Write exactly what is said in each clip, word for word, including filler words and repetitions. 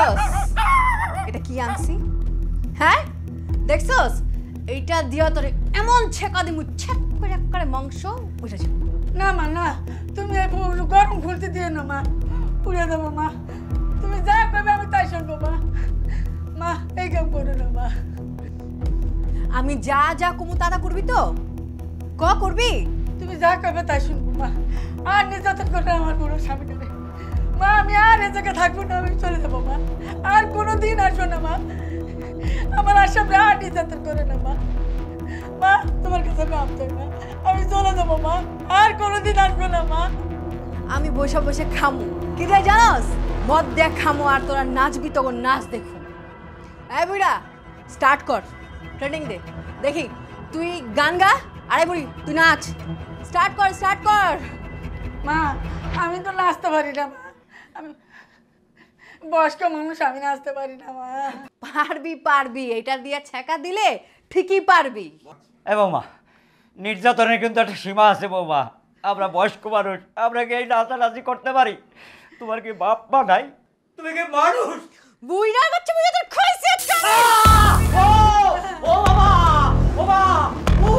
দেখছস এটা কি আনছি? হ্যাঁ দেখছস এইটা দিয়া তোর এমন ছেকা দিমু ছেক করে একবারে মাংস উঠে যাবে। না মা না, তুমি এই গরম খুলতে দিও না মা, পুড়ে দেবো মা, তুমি যা করবে আমি তাই শুনবো মা, মা এই কাম করো না মা। আমি যা যা কুমু তা করবি তো ক করবি, তুমি যা করবে তাই শুনবো মা, আর নির্যাতন করবে আমার কোনো স্বামী নেবে মা, আমি আর এ জায়গায় থাকবো না, আমি চলে যাবো মা, আর কোনো দিন আসবো না মা, আমার আসামে আর নির্যাতন করে না মা, মা তোমার কাছে আমি আসতে না, আমি চলে যাবো মা, আর কোনো দিন আসবো না মা। আমি বসে বসে খামো কি দেয় জানোস, মদ দেখ খামো, আর তোরা নাচবি তখন নাচ দেখো। এই বুড়া স্টার্ট কর, ট্রেনিং দে, দেখি তুই গান গা, আরে বুড়ি তুই নাচ, স্টার্ট কর স্টার্ট কর। মা আমি তো নাচতে পারি না মা, আমি বয়স্ক মানুষ, আমি নাচতে পারি না মা। পারবি পারবি, এটা দিয়ে ছেঁকা দিলে ঠিকই পারবি। এ বৌমা, নির্যাতনের কিন্তু একটা সীমা আছে বৌমা, আমরা বয়স্ক মানুষ, আমরা কি এই নাচানাচি করতে পারি? তোমার কি বাপ মা নাই? তুমি কি মানুষ? বুইড়া বাচ্চা বুইড়া তোর খাইছে একটা। ও ও বাবা, ও বাবা, ও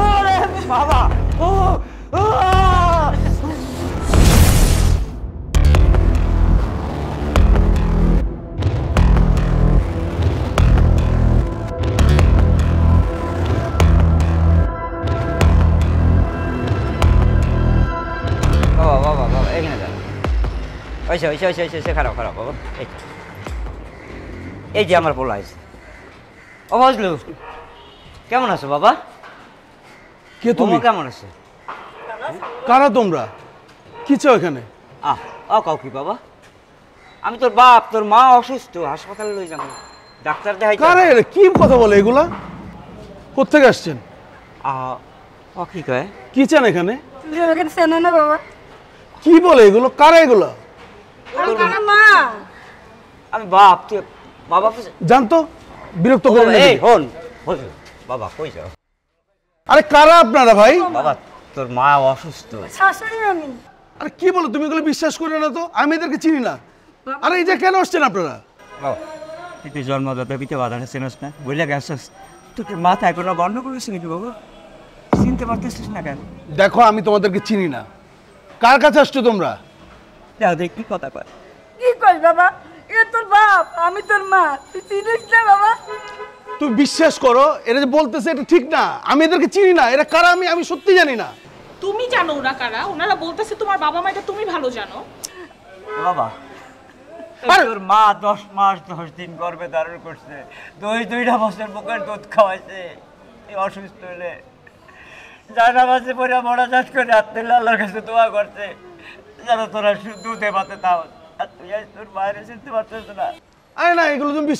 ওরে বাবা, ও ও আচ্ছা আচ্ছা আচ্ছা আচ্ছা আচ্ছা খারাপ খারাপ বাবা, এই যে আমার পোলা আছে। ও বজলু কেমন আছো বাবা? কে তুমি? কেমন আছো? কারা তোমরা? কি চাও এখানে? আহ ও কাউকি বাবা, আমি তোর বাপ, তোর মা অসুস্থ, হাসপাতালে লই যাবো, ডাক্তার দেখাই। কারা এরা? কি কথা বলে এগুলা? কোত্থেকে আসছেন? আহ ও কি কয়, কি চান এখানে? চেনো না বাবা? কি বলে এগুলো? কারা এগুলো? আমি বাপ, তুই বাবা জানতো, বিরক্ত করো না। এই হল বাবা কই যাও। আরে কারা আপনারা ভাই? বাবা তোর মা অসুস্থ। শাশুড়ি আমি। আরে কি বলো তুমি এগুলো, বিশ্বাস করো না তো, আমি এদেরকে চিনি না। আরে এই যে কেন আসছেন আপনারা? তুই জন্মদাতা পিতা বাদানে চেনস না, বুঝলে গেছস, তোকে মাথা এখন বন্ধ করেছি নাকি বাবা? চিনতে পারতেছিস না কেন? দেখো আমি তোমাদেরকে চিনি না, কার কাছে আসছো তোমরা? দেখি কথা কয়। কি কই বাবা, এ তোর বাপ, আমি তোর মা, তুই চিনিস না বাবা? তুই বিশ্বাস করো এরা যে বলতেছে এটা ঠিক না, আমি এদেরকে চিনি না, এরা কারা আমি আমি সত্যি জানি না। তুমি জানো ওরা কারা? ওনারা বলতেছে তোমার বাবা মা, এটা তুমি ভালো জানো বাবা। তোর মা দশ মাস দশ দিন গর্ভে ধারণ করছে, দুই দুইটা বছর বুকের দুধ খাওয়াইছে, এই অসুস্থ হলে জানা বাজে পরে মরা জাত করে আত্মীয় আল্লাহর কাছে দোয়া করছে। আমি আর বাচ্চা কানার জন্য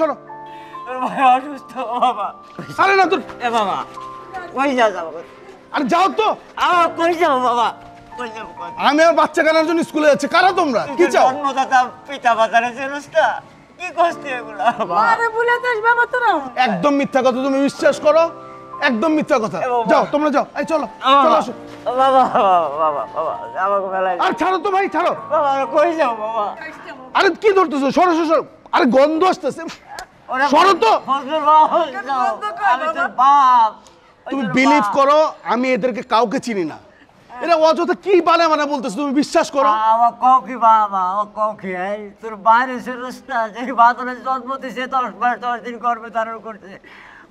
স্কুলে যাচ্ছি। কারা তোমরা? কি চাও? পিতা বাজারে একদম মিথ্যা কথা, তুমি বিশ্বাস করো একদম মিথ্যা কথা। যাও তোমরা, যাও, এই চলো চলো আসো। বাবা বাবা বাবা আমাকে ফেলাই। আর ছাড়ো তো ভাই, ছাড়ো বাবা, কই যাও বাবা। আরে কি ধরতেছো? সরো সরো, আরে গন্ধ আসতেছে, সরো তো। আমি তোর বাপ। তুমি বিলিভ করো আমি এদেরকে কাউকে চিনি না, এরা অযথা কি বালে মানে বলতেছে, তুমি বিশ্বাস করো। বাবা কও কি বাবা, ও কও কি এই তোর বাইরে সে রাস্তা যে বাদলে জন্ম দিছে, দশ বার দশ দিন করবে তারও করছে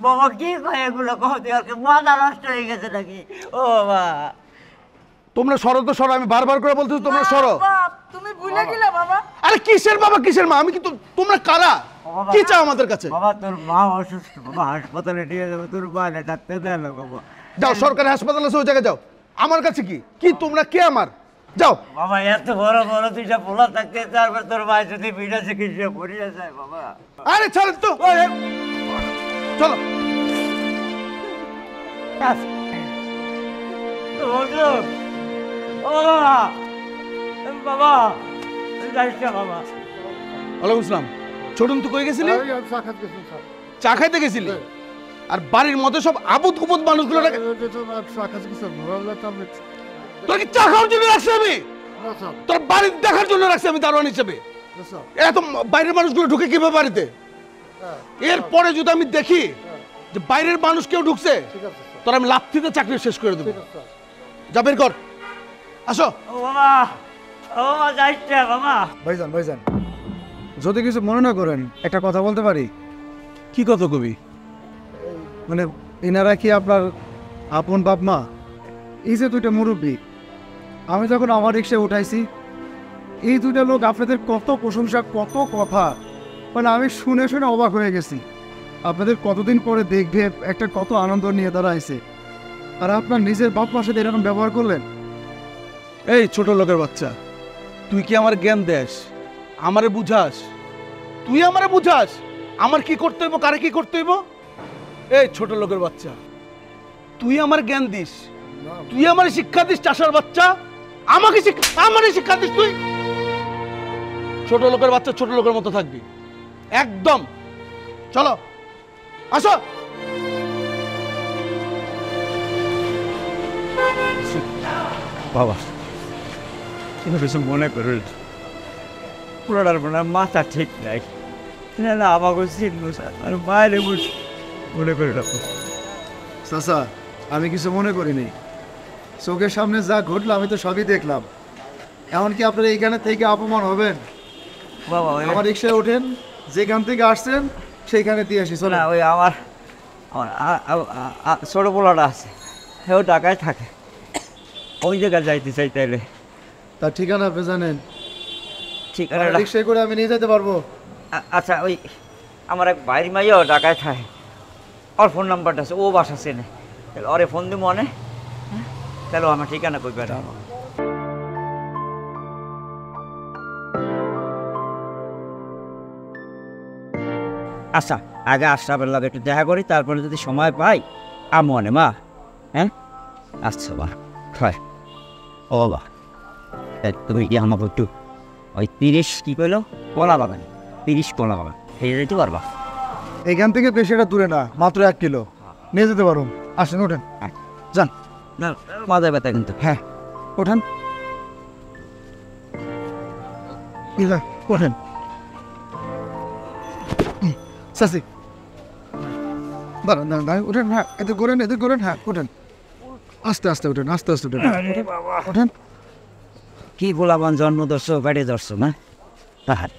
বাবা। কি কয় এগুলো? কত মজা নষ্ট হয়ে গেছে নাকি? ও বাবা তোমরা সরো তো, সরো, আমি বারবার করে বলতেছি তোমরা সরো। তুমি ভুলে গেলে বাবা। আরে কিসের বাবা কিসের মা? আমি কি তোমরা কারা? কি চাও আমাদের কাছে? বাবা তোর মা অসুস্থ বাবা, হাসপাতালে নিয়ে যাবো, তোর বাইরে থাকতে দেয় না বাবা। যাও সরকারি হাসপাতাল আছে ওই জায়গায় যাও, আমার কাছে কি কি তোমরা কে আমার? যাও বাবা, এত বড় বড় দুইটা পোলা থাকতে তারপর তোর ভাই যদি বিনা চিকিৎসা পড়িয়ে যায় বাবা। আরে ছাড় তো, চলো বাবা। ওয়ালাইকুম আসসালাম। ছোটন তুই কই গেছিলি? চা খাইতে গেছিলি? আর বাড়ির মধ্যে সব আবুদ কুবুদ মানুষগুলো তোর কি চা খাওয়ার জন্য রাখছি আমি? তোর বাড়ি দেখার জন্য রাখছি আমি দারোয়ান হিসেবে। এত বাইরের মানুষগুলো ঢুকে কিভাবে বাড়িতে? এরপরে যদি আমি দেখি যে বাইরের মানুষ কেউ ঢুকছে, তোর আমি লাথিতে চাকরি শেষ করে দেবো। যা বের কর, আসো। ভাইজান ভাইজান যদি কিছু মনে না করেন একটা কথা বলতে পারি? কি কথা কবি? মানে এনারা কি আপনার আপন বাপ মা? এই যে দুইটা মুরব্বী আমি যখন আমার রিক্সায় উঠাইছি, এই দুইটা লোক আপনাদের কত প্রশংসা, কত কথা, মানে আমি শুনে শুনে অবাক হয়ে গেছি। আপনাদের কতদিন পরে দেখবে একটা কত আনন্দ নিয়ে তারা আইছে, আর আপনার নিজের বাপ মার সাথে এরকম ব্যবহার করলেন। এই ছোট লোকের বাচ্চা, তুই কি আমার জ্ঞান দেস? আমারে বুঝাস? তুই আমারে বুঝাস আমার কি করতে হইব, কারে কি করতে হইব? এই ছোট লোকের বাচ্চা, তুই আমার জ্ঞান দিস, তুই আমার শিক্ষা দিস। চাষার বাচ্চা আমাকে আমারে শিক্ষা দিস তুই? ছোট লোকের বাচ্চা, ছোট লোকের মতো থাকবি একদম। চলো আসো। বাবা কিছু মনে করল, পুরাটার মনে মাথা ঠিক নাই না, আমাকে চিনলো আর বাইরে বসে মনে করি। চাচা আমি কিছু মনে করিনি, চোখের সামনে যা ঘটলো আমি তো সবই দেখলাম। এমনকি আপনারা এইখানে থেকে অপমান হবেন। বাবা আমার রিক্সায় ওঠেন, যেখান থেকে আসছেন সেইখানে দিয়ে আসি। চলে ওই আমার আমার ছোটো পোলাটা আছে, সেও ঢাকায় থাকে, ওই জায়গায় যাইতে চাই। তাইলে তার ঠিকানা আপনি জানেন? ঠিকানা রিক্সায় করে আমি নিয়ে যেতে পারবো। আচ্ছা, ওই আমার এক বাইরের মাইয়াও ঢাকায় থাকে, ওর ফোন নাম্বারটা আছে, ও বাসা চেনে, তাহলে ওরে ফোন দিব। অনেক তাহলে আমার ঠিকানা কই পাই? আচ্ছা আগে আশরাফের লাগে একটু দেখা করি, তারপরে যদি সময় পাই আমি অনে মা। হ্যাঁ আচ্ছা বা হয়। ও বা তুমি কি আমাকে একটু ওই তিরিশ কী কইলো কলা বাগান, তিরিশ কলা বাগান খেয়ে যেতে পারবা? এইখান থেকে বেশি এটা দূরে না, মাত্র এক কিলো নিয়ে যেতে পারো। আসেন ওঠেন, যান না মাথায় ব্যথা কিন্তু। হ্যাঁ ওঠেন ওঠেন। সাসি দাঁড়ান, দাঁড়ান ওঠেন। হ্যাঁ এদের করেন, এদের করেন। হ্যাঁ ওঠেন, আস্তে আস্তে ওঠেন, আস্তে আস্তে ওঠেন ওঠেন। কি গোলাবান জন্ম দর্শ বেড়ে দর্শ না তাহার।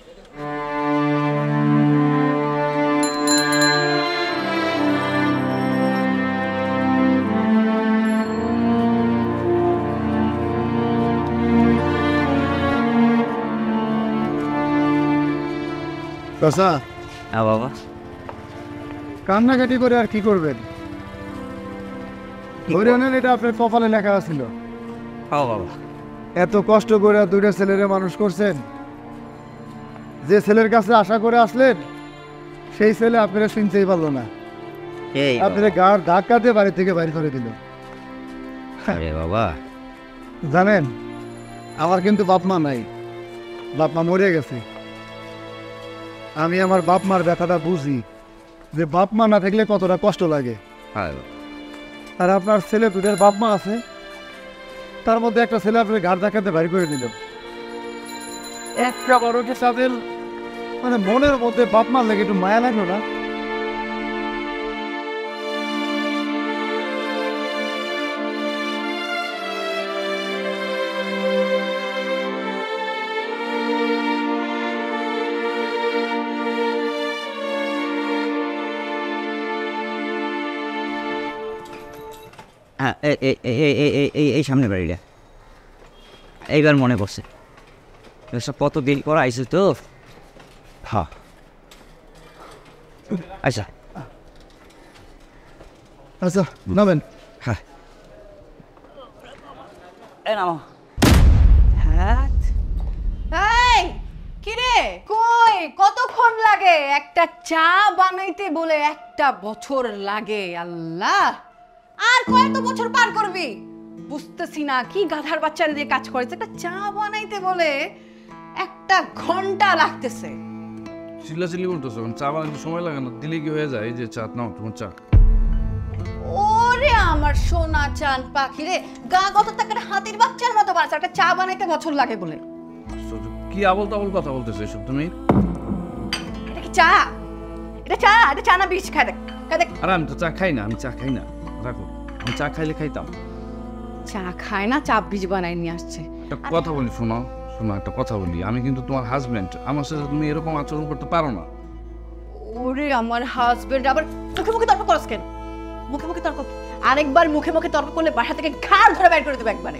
চাচা হ্যাঁ বাবা, কান্নাকাটি করে আর কি করবেন? এটা আপনার কপালে লেখা ছিল। হ্যাঁ বাবা, এত কষ্ট করে দুইটা ছেলেরে মানুষ করছেন, যে ছেলের কাছে আশা করে আসলেন সেই ছেলে আপনারা চিনতেই পারলো না, আপনারা গাড় ধাক্কা দিয়ে বাড়ি থেকে বাইরে করে দিল। বাবা জানেন আমার কিন্তু বাপ মা নাই, বাপ মা মরে গেছে। আমি আমার বাপ মার ব্যথাটা বুঝি, যে বাপ মা না থাকলে কতটা কষ্ট লাগে। আর আপনার ছেলে দুটার বাপ মা আছে, তার মধ্যে একটা ছেলে আপনার ঘাড় ধাক্কাতে বাড়ি করে দিল। একটা বড় কি তাদের মানে মনের মধ্যে বাপ মার লাগে একটু মায়া লাগলো না? হ্যাঁ এই সামনে বাড়িটা এইবার মনে পড়ছে, সব কত দিন পর আইসো তো। হ্যাঁ আচ্ছা আচ্ছা নামেন। হ্যাঁ এই নামো। হ্যাঁ কতক্ষণ লাগে? একটা চা বানাইতে বলে একটা বছর লাগে। আল্লাহ আর কত বছর পার করবি? বুঝতেছি না কি গাধার বাচ্চারা দিয়ে কাজ করেছে। একটা চা বানাইতে বলে একটা ঘন্টা লাগতেছে। চিল্লাচিল্লি করতেছ, চা বানাইতে সময় লাগে না, দিলে কি হয়ে যায়? এই যে চা নাও তোমার চা। ওরে আমার সোনা চান পাখি রে, গা গত তাকার হাতির বাচ্চার মতো বাড়ছে, একটা চা বানাইতে বছর লাগে বলে। কি আবল তাবল কথা বলতেছো এসব তুমি? এটা কি চা? এটা চা? এটা চা না বিষ? খাই দেখ, খাই দেখ। আরে আমি তো চা খাই না, আমি চা খাই না, রাখো। আমি চা খাইলে খাইতাম। চা খায় না, চা বিষ বানাই নিয়ে আসছে। একটা কথা বলি শোনো, শোনো একটা কথা বলি, আমি কিন্তু তোমার হাজবেন্ড, আমার সাথে তুমি এরকম আচরণ করতে পারো না। ওরে আমার হাজবেন্ড, আবার মুখে মুখে তর্ক করছ কেন? মুখে মুখে তর্ক? আরেকবার মুখে মুখে তর্ক করলে বাসা থেকে ঘাড় ধরে বের করে দেব একবারে।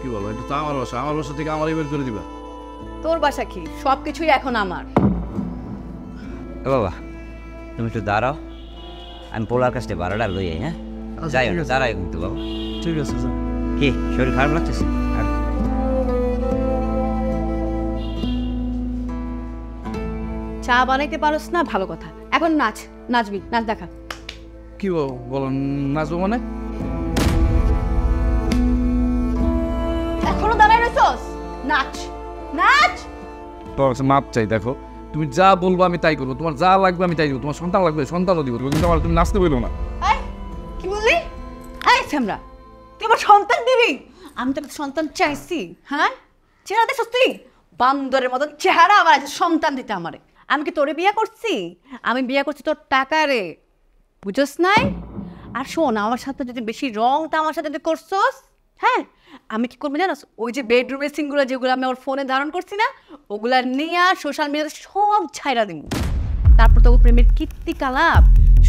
কি বলো? এটা তো আমার বাসা, আমার বাসা থেকে আমারই বের করে দিবা। তোর বাসা কি? সবকিছুই এখন আমার। বাবা তুমি একটু দাঁড়াও, আমি পোলার কাছে ভাড়াটা লই আই। হ্যাঁ যাই, দাঁড়াই কিন্তু বাবা। ঠিক আছে। কি শরীর খারাপ লাগতেছে? চা বানাইতে পারোস না, ভালো কথা। এখন নাচ, নাচবি, নাচ দেখা। কি বল? নাচবো মানে? এখনো দাঁড়ায় রইছস? নাচ, নাচ। তোমার কাছে মাপ চাই, দেখো তুমি যা বলবো আমি তাই করবো, তোমার যা লাগবে আমি তাই দিব, তোমার সন্তান লাগবে সন্তানও দিব, কিন্তু আমার তুমি নাচতে বললো না। কি বললি? আয় শ্যামরা, তুই আমার সন্তান দিবি? আমি তো সন্তান চাইছি। হ্যাঁ চেহারা দেখছ তুই? বান্দরের মতন চেহারা, আবার আছে সন্তান দিতে আমারে? আমি কি তোরে বিয়ে করছি? আমি বিয়ে করছি তোর টাকা রে, বুঝোস নাই? আর শোন, আমার সাথে যদি বেশি রং তা আমার সাথে যদি করছোস, হ্যাঁ আমি কি করবো জানোস? ওই যে বেডরুমের সিনগুলো যেগুলো আমি ওর ফোনে ধারণ করছি না, ওগুলো নিয়ে সোশ্যাল মিডিয়াতে সব ছাইরা দিব। তারপর তো প্রেমের কীর্তি কালাপ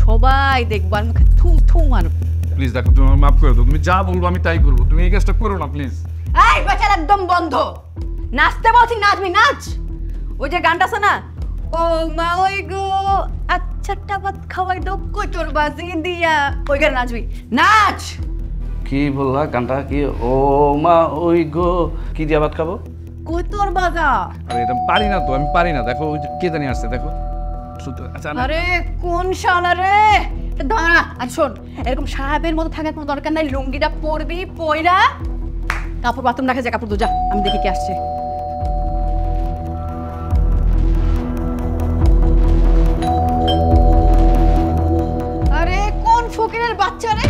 সবাই দেখবো, আর মুখে থু থু মারব। প্লিজ দেখো তুমি মাফ করে দাও, তুমি যা বলবো আমি তাই করবো, তুমি এই কাজটা করো না প্লিজ। এই বেচারা একদম বন্ধ, নাচতে বলছি নাচবি, নাচ। ওই যে গানটা শোনা, ও মা ওই গো আচ্ছা ভাত খাওয়াই দো কচুর বাজি দিয়া, ওই গান নাচবি, নাচ। কি বললা গানটা কি? ও মা ওই গো কি দিয়া ভাত খাবো? কচুর বাজা। আরে এটা পারি না তো, আমি পারি না। দেখো ওই কে জানি আসছে, দেখো। আরে কোন শালা রে? দাঁড়া আর শোন, এরকম সাহেবের মতো থাকার কোনো দরকার নাই। লুঙ্গিটা পরবি, পয়রা কাপড় বাথরুম রাখা যায়, কাপড় দু যা, আমি দেখি কে আসছে। আরে কোন ফকিরের বাচ্চা রে,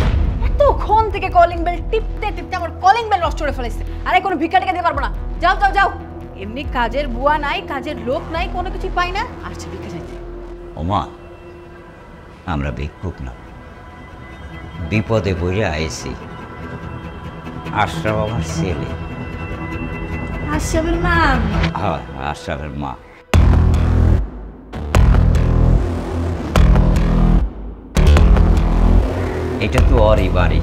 এতক্ষণ থেকে কলিং বেল টিপতে টিপতে আমার কলিং বেল নষ্ট করে ফেলেছে। আরে কোনো ভিক্ষাটাকে দিতে পারবো না, যাও যাও যাও। এমনি কাজের বুয়া নাই, কাজের লোক নাই, কোনো কিছু পাই না, আসছে ভিক্ষা চাইতে। ওমা আমরা ভিক্ষুক না, বিপদে পড়ে আইছি। আশরাফ আমার ছেলে। আশরাফের মা? হ্যাঁ আশরাফের মা। এটা তো ওরই বাড়ি,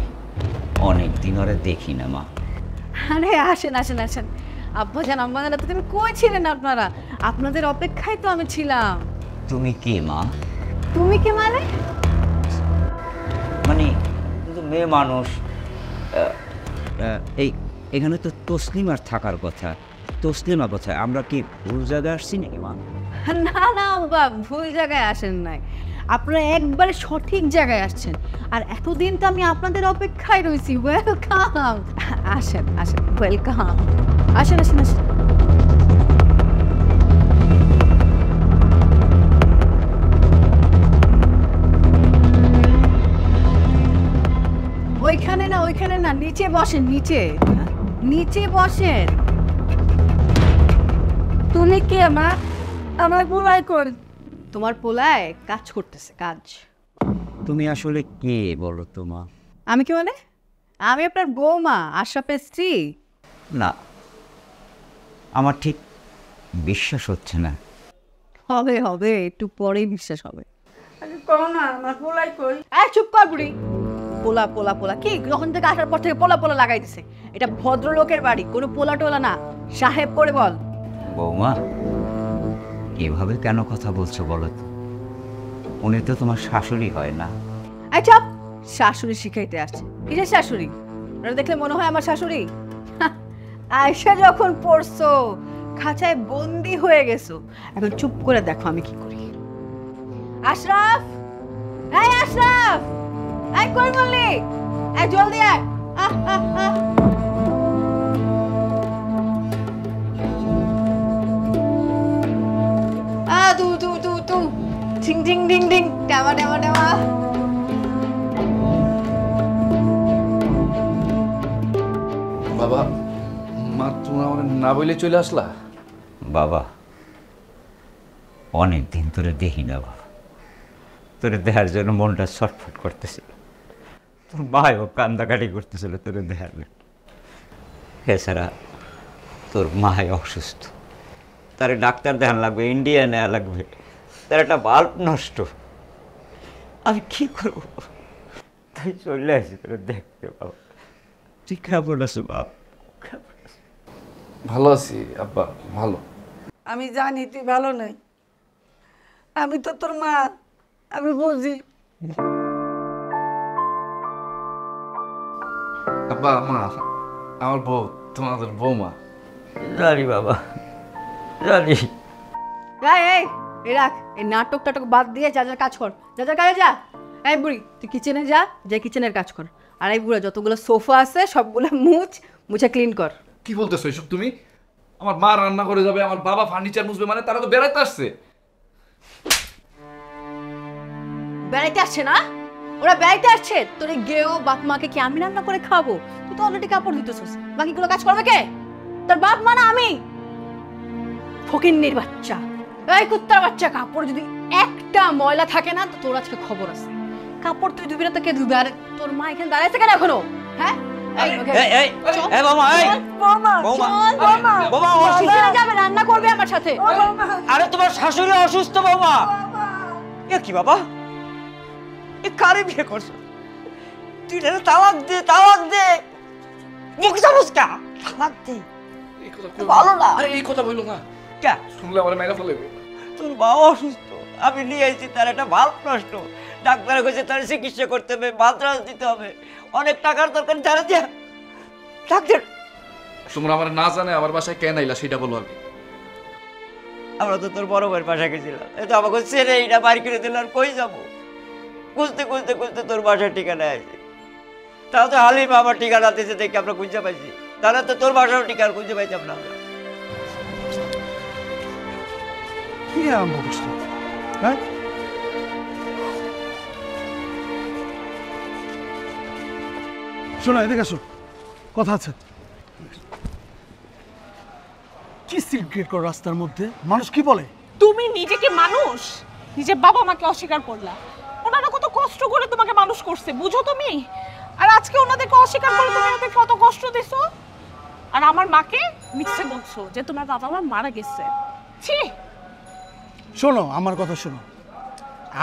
অনেকদিন ওরে দেখি না মা। আরে আসেন আসেন আসেন আব্বা জান, আম্মা জান, এতদিন কই ছিলেন আপনারা? আপনাদের অপেক্ষায় তো আমি ছিলাম। তুমি কে মা? তুমি কে মানে? মানে মেয়ে মানুষ। এই এখানে তো তসলিমার থাকার কথা, তসলিমা কোথায়? আমরা কি ভুল জায়গায় আসছি নাকি মা? না না বাবা, ভুল জায়গায় আসেন নাই, আপনারা একবারে সঠিক জায়গায় আসছেন। আর এতদিন তো আমি আপনাদের অপেক্ষায় রয়েছি। ওয়েলকাম, আসেন আসেন, ওয়েলকাম, আসেন আসেন আসেন। ওইখানে না, ওইখানে না, নিচে বসেন, নিচে নিচে বসেন। তুমি কে মা? আমার পোলায় কর। তোমার পোলায় কাজ করতেছে, কাজ। তুমি আসলে কে বলো তো মা? আমি কে মানে? আমি আপনার বৌমা, আশরাফের স্ত্রী। না আমার ঠিক বিশ্বাস হচ্ছে না। হবে হবে, একটু পরেই বিশ্বাস হবে। কও না আমার পোলায় কই? এই চুপ কর বুড়ি। পোলা পোলা পোলা কি? যখন থেকে আসার পর থেকে পোলা পোলা লাগাই দিছে। এটা ভদ্রলোকের বাড়ি, কোনো পোলা টোলা না, সাহেব করে বল। বৌমা এভাবে কেন কথা বলছো বলো তো? উনি তো তোমার শাশুড়ি হয় না। আচ্ছা শাশুড়ি শিখাইতে আসছে? কিসের শাশুড়ি? ওরা দেখলে মনে হয় আমার শাশুড়ি? আয়শা যখন পড়ছো খাঁচায় বন্দি হয়ে গেছো, এখন চুপ করে দেখো আমি কি করি। আশরাফ, এই আশরাফ, এই কই বললি? এই জলদি আয়। আহ আহ আহ আ দু দু দু দু টিং টিং টিং টিং টামা টামা টামা। বাবা, মা তুমি আমার না বলে চলে আসলা? বাবা, অনেক দিন তোরে দেখি না বাবা, তোরে দেখার জন্য মনটা ছটফট করতেছিল, তোর মায়ও কান্দাকাটি করতেছিল তোরে দেখার জন্য। এছাড়া তোর মায় অসুস্থ, তারে ডাক্তার দেখান লাগবে, ইন্ডিয়া নেওয়া লাগবে, তার একটা বাল্ব নষ্ট, আমি কি করব? তাই চলে আসি তোরে দেখতে। বাবা তুই কেমন আছো? বাবা ভালো আছি আব্বা, ভালো। আমি জানি তুই ভালো নাই, আমি তো তোর মা, আমি বুঝি। আব্বা মা, আমার বউ তোমাদের বৌমা। জানি বাবা জানি। এই রাখ, এই নাটক টাটক বাদ দিয়ে যা যা কাজ কর, যা যা কাজে যা। এই বুড়ি তুই কিচেনে যা, যা কিচেনের কাজ কর। আর এই বুড়া যতগুলো সোফা আছে সবগুলো মুছ, মুছে ক্লিন কর। কি বলতেছো এসব তুমি? আমার মা রান্না করে যাবে, আমার বাবা ফার্নিচার মুছবে, মানে তারা তো বেড়াতে আসছে। বেড়াইতে আসছে না? ওরা বেড়াইতে আসছে, তোর গেও বাপ মাকে কি আমি রান্না করে খাবো? তুই তো অলরেডি কাপড় ধুইতেছিস, বাকিগুলো কাজ করবে কে? তোর বাপ মা না আমি? ফকিন্নির বাচ্চা, এই কুত্তার বাচ্চা, কাপড় যদি একটা ময়লা থাকে না তো তোর আজকে খবর আছে। কাপড় তুই ধুবি না তো কে ধুবে? আর তোর মা এখানে দাঁড়াইছে কেন এখনো? হ্যাঁ রান্না করবে আমার সাথে। আরে তোমার শাশুড়ি অসুস্থ বাবা। কি বাবা কারে বিয়ে করছো? তুই তালাক দে, তালাক দে, তালাক দে, ভালো না। আরে এই কথা বললো না, শুনলে আমার মেয়েরা ফেলে। তোর বাবা অসুস্থ, আমি নিয়ে আসছি, তার একটা ভালো প্রশ্ন, ডাক্তারের কাছে তার চিকিৎসা করতে হবে, মাদ্রাজ দিতে হবে, অনেক টাকার দরকার। যারা যা ডাক্তার তোমরা আমার না জানে আমার বাসায় কেন আইলা সেটা বলো আগে। আমরা তো তোর বড় ভাইয়ের বাসায় গেছিলাম, এ তো আমাকে ছেড়ে এটা বাড়ি করে দিল, আর কই যাবো? খুঁজতে খুঁজতে খুঁজতে তোর বাসার ঠিকানায় আসি, তাহলে তো হালিমা আমার ঠিকানা দিয়েছে দেখে আমরা খুঁজে পাইছি, তাহলে তো তোর বাসারও ঠিকানা খুঁজে পাইতাম না আমরা। কি আম্মু বুঝতে হ্যাঁ শোনো, এদিকে আসো, কথা আছে। কি সিলগ্রেট কর রাস্তার মধ্যে, মানুষ কি বলে? তুমি নিজেকে মানুষ, নিজে বাবা মাকে অস্বীকার করলা, ওনারা কত কষ্ট করে তোমাকে মানুষ করছে বুঝো তুমি, আর আজকে ওনাদেরকে অস্বীকার করে তুমি ওদের কত কষ্ট দিছো, আর আমার মাকে মিথ্যে বলছো যে তোমার বাবা মা মারা গেছে। ছি! শোনো আমার কথা শোনো,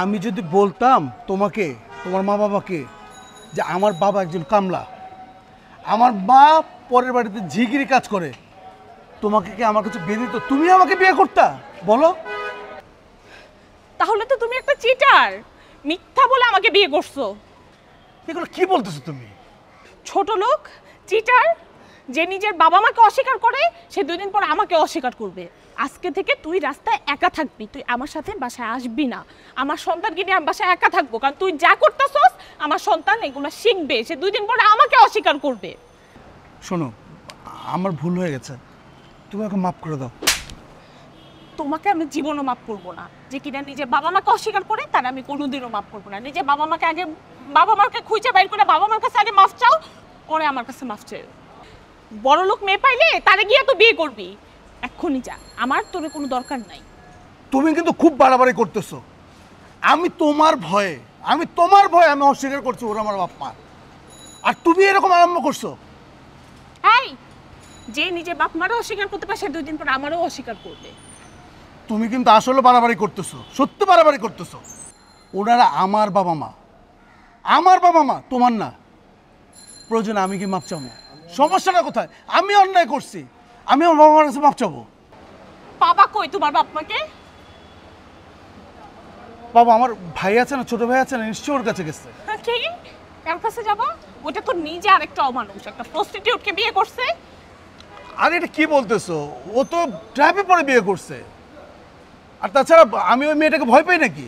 আমি যদি বলতাম তোমাকে, তোমার মা বাবাকে, যে আমার বাবা একজন কামলা, আমার মা পরের বাড়িতে ঝিগিরি কাজ করে, তোমাকে কি আমার কাছে বিয়ে দিত? তুমি আমাকে বিয়ে করতা বলো? তাহলে তো তুমি একটা চিটার, মিথ্যা বলে আমাকে বিয়ে করছো। এগুলো কি বলতেছো তুমি? ছোট লোক চিটার, যে নিজের বাবা মাকে অস্বীকার করে সে দুদিন পর আমাকে অস্বীকার করবে। আজকে থেকে তুই রাস্তায় একা থাকবি, তুই আমার সাথে বাসায় আসবি না, আমার সন্তানকে নিয়ে আমি বাসায় একা থাকবো, কারণ তুই যা করতেছস আমার সন্তান এগুলো শিখবে, সে দুই দিন পরে আমাকে অস্বীকার করবে। শোনো আমার ভুল হয়ে গেছে, তুমি আমাকে মাফ করে দাও। তোমাকে আমি জীবনও মাফ করবো না, যে কিনা নিজের বাবা মাকে অস্বীকার করে তারা আমি কোনোদিনও মাফ করবো না। নিজের বাবা মাকে আগে, বাবা মাকে খুঁজে বাইর করে বাবা মার কাছে আগে মাফ চাও, পরে আমার কাছে মাফ চাও। বড় লোক মেয়ে পাইলে তারা গিয়ে তো বিয়ে করবি, এক্ষুনি যা, আমার তোর কোনো দরকার নাই। তুমি কিন্তু খুব বাড়াবাড়ি করতেছো, আমি তোমার ভয়ে, আমি তোমার ভয়ে আমি অস্বীকার করছি ওরা আমার বাপ মা, আর তুমি এরকম আরম্ভ করছো। এই যে নিজে বাপ মারও অস্বীকার করতে পারে সে দুই দিন পর আমারও অস্বীকার করবে। তুমি কিন্তু আসলে বাড়াবাড়ি করতেছো, সত্যি বাড়াবাড়ি করতেছো। ওনারা আমার বাবা মা, আমার বাবা মা, তোমার না। প্রয়োজন আমি কি মাপ চাবো, সমস্যাটা কোথায়? আমি অন্যায় করছি, আমি আমার বাবা মার কাছে মাপ চাবো। বাবা কই তোমার বাপ মাকে? বাবা আমার ভাই আছে না, ছোট ভাই আছে না, নিশ্চয় ওর কাছে গেছে। কি কার কাছে যাব? ওটা তো নিজে আরেকটা অমানুষ, একটা প্রস্টিটিউটকে বিয়ে করছে। আর এটা কি বলতেছো? ও তো ট্র্যাপে পড়ে বিয়ে করছে, আর তাছাড়া আমি ওই মেয়েটাকে ভয় পাই নাকি?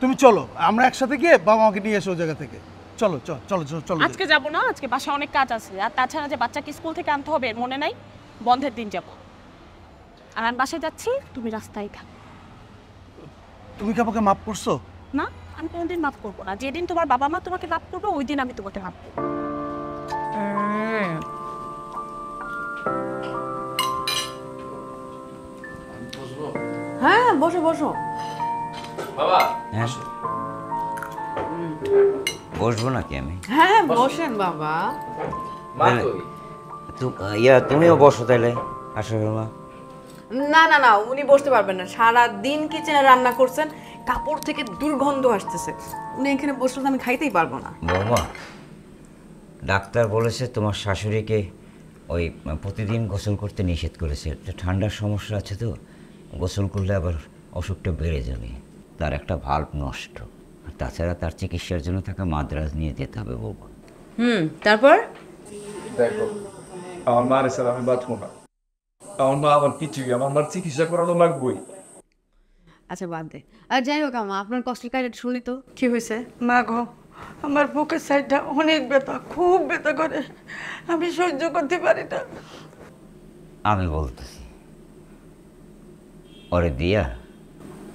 তুমি চলো আমরা একসাথে গিয়ে বাবা মাকে নিয়ে এসো ওই জায়গা থেকে, চলো চলো চলো চলো। আজকে যাবো না, আজকে বাসায় অনেক কাজ আছে, আর তাছাড়া যে বাচ্চাকে স্কুল থেকে আনতে হবে মনে নাই, বন্ধের দিন যাবো। আর আমি বাসায় যাচ্ছি, তুমি রাস্তায় থাকো। তুমি কি আমাকে মাফ করছো? না আমি কোনোদিন মাফ করবো না, যেদিন তোমার বাবা মা তোমাকে মাফ করবে ওই দিন আমি তোমাকে মাফ করবো। হ্যাঁ বসো বসো বাবা। হ্যাঁ বসবো নাকি আমি? হ্যাঁ বসেন বাবা। ইয়া তুমিও বসো তাহলে। আশা না না না উনি বসতে পারবেন না, সারাদিন কিচেনে রান্না করছেন, কাপড় থেকে দুর্গন্ধ আসতেছে, উনি এখানে বসলে তো আমি খাইতেই পারবো না। বাবা ডাক্তার বলেছে তোমার শাশুড়িকে ওই প্রতিদিন গোসল করতে নিষেধ করেছে, একটা ঠান্ডার সমস্যা আছে তো, গোসল করলে আবার অসুখটা বেড়ে যাবে, তার একটা ভাল্ব নষ্ট, আর তাছাড়া তার চিকিৎসার জন্য তাকে মাদ্রাজ নিয়ে যেতে হবে বাবা। হুম তারপর দেখো আমার মার সাথে আমি বাঁচবো না, আমার মা আমার কিছুই, আমার মার চিকিৎসা করানো লাগবেই। আচ্ছা বাদ দে, আর যাই হোক আমা আপনার কষ্টের কাহিনীটা শুনি তো, কি হয়েছে? মা গো আমার বুকের সাইডটা অনেক ব্যথা, খুব ব্যথা করে, আমি সহ্য করতে পারি না। আমি বলতেছি ওরে দিয়া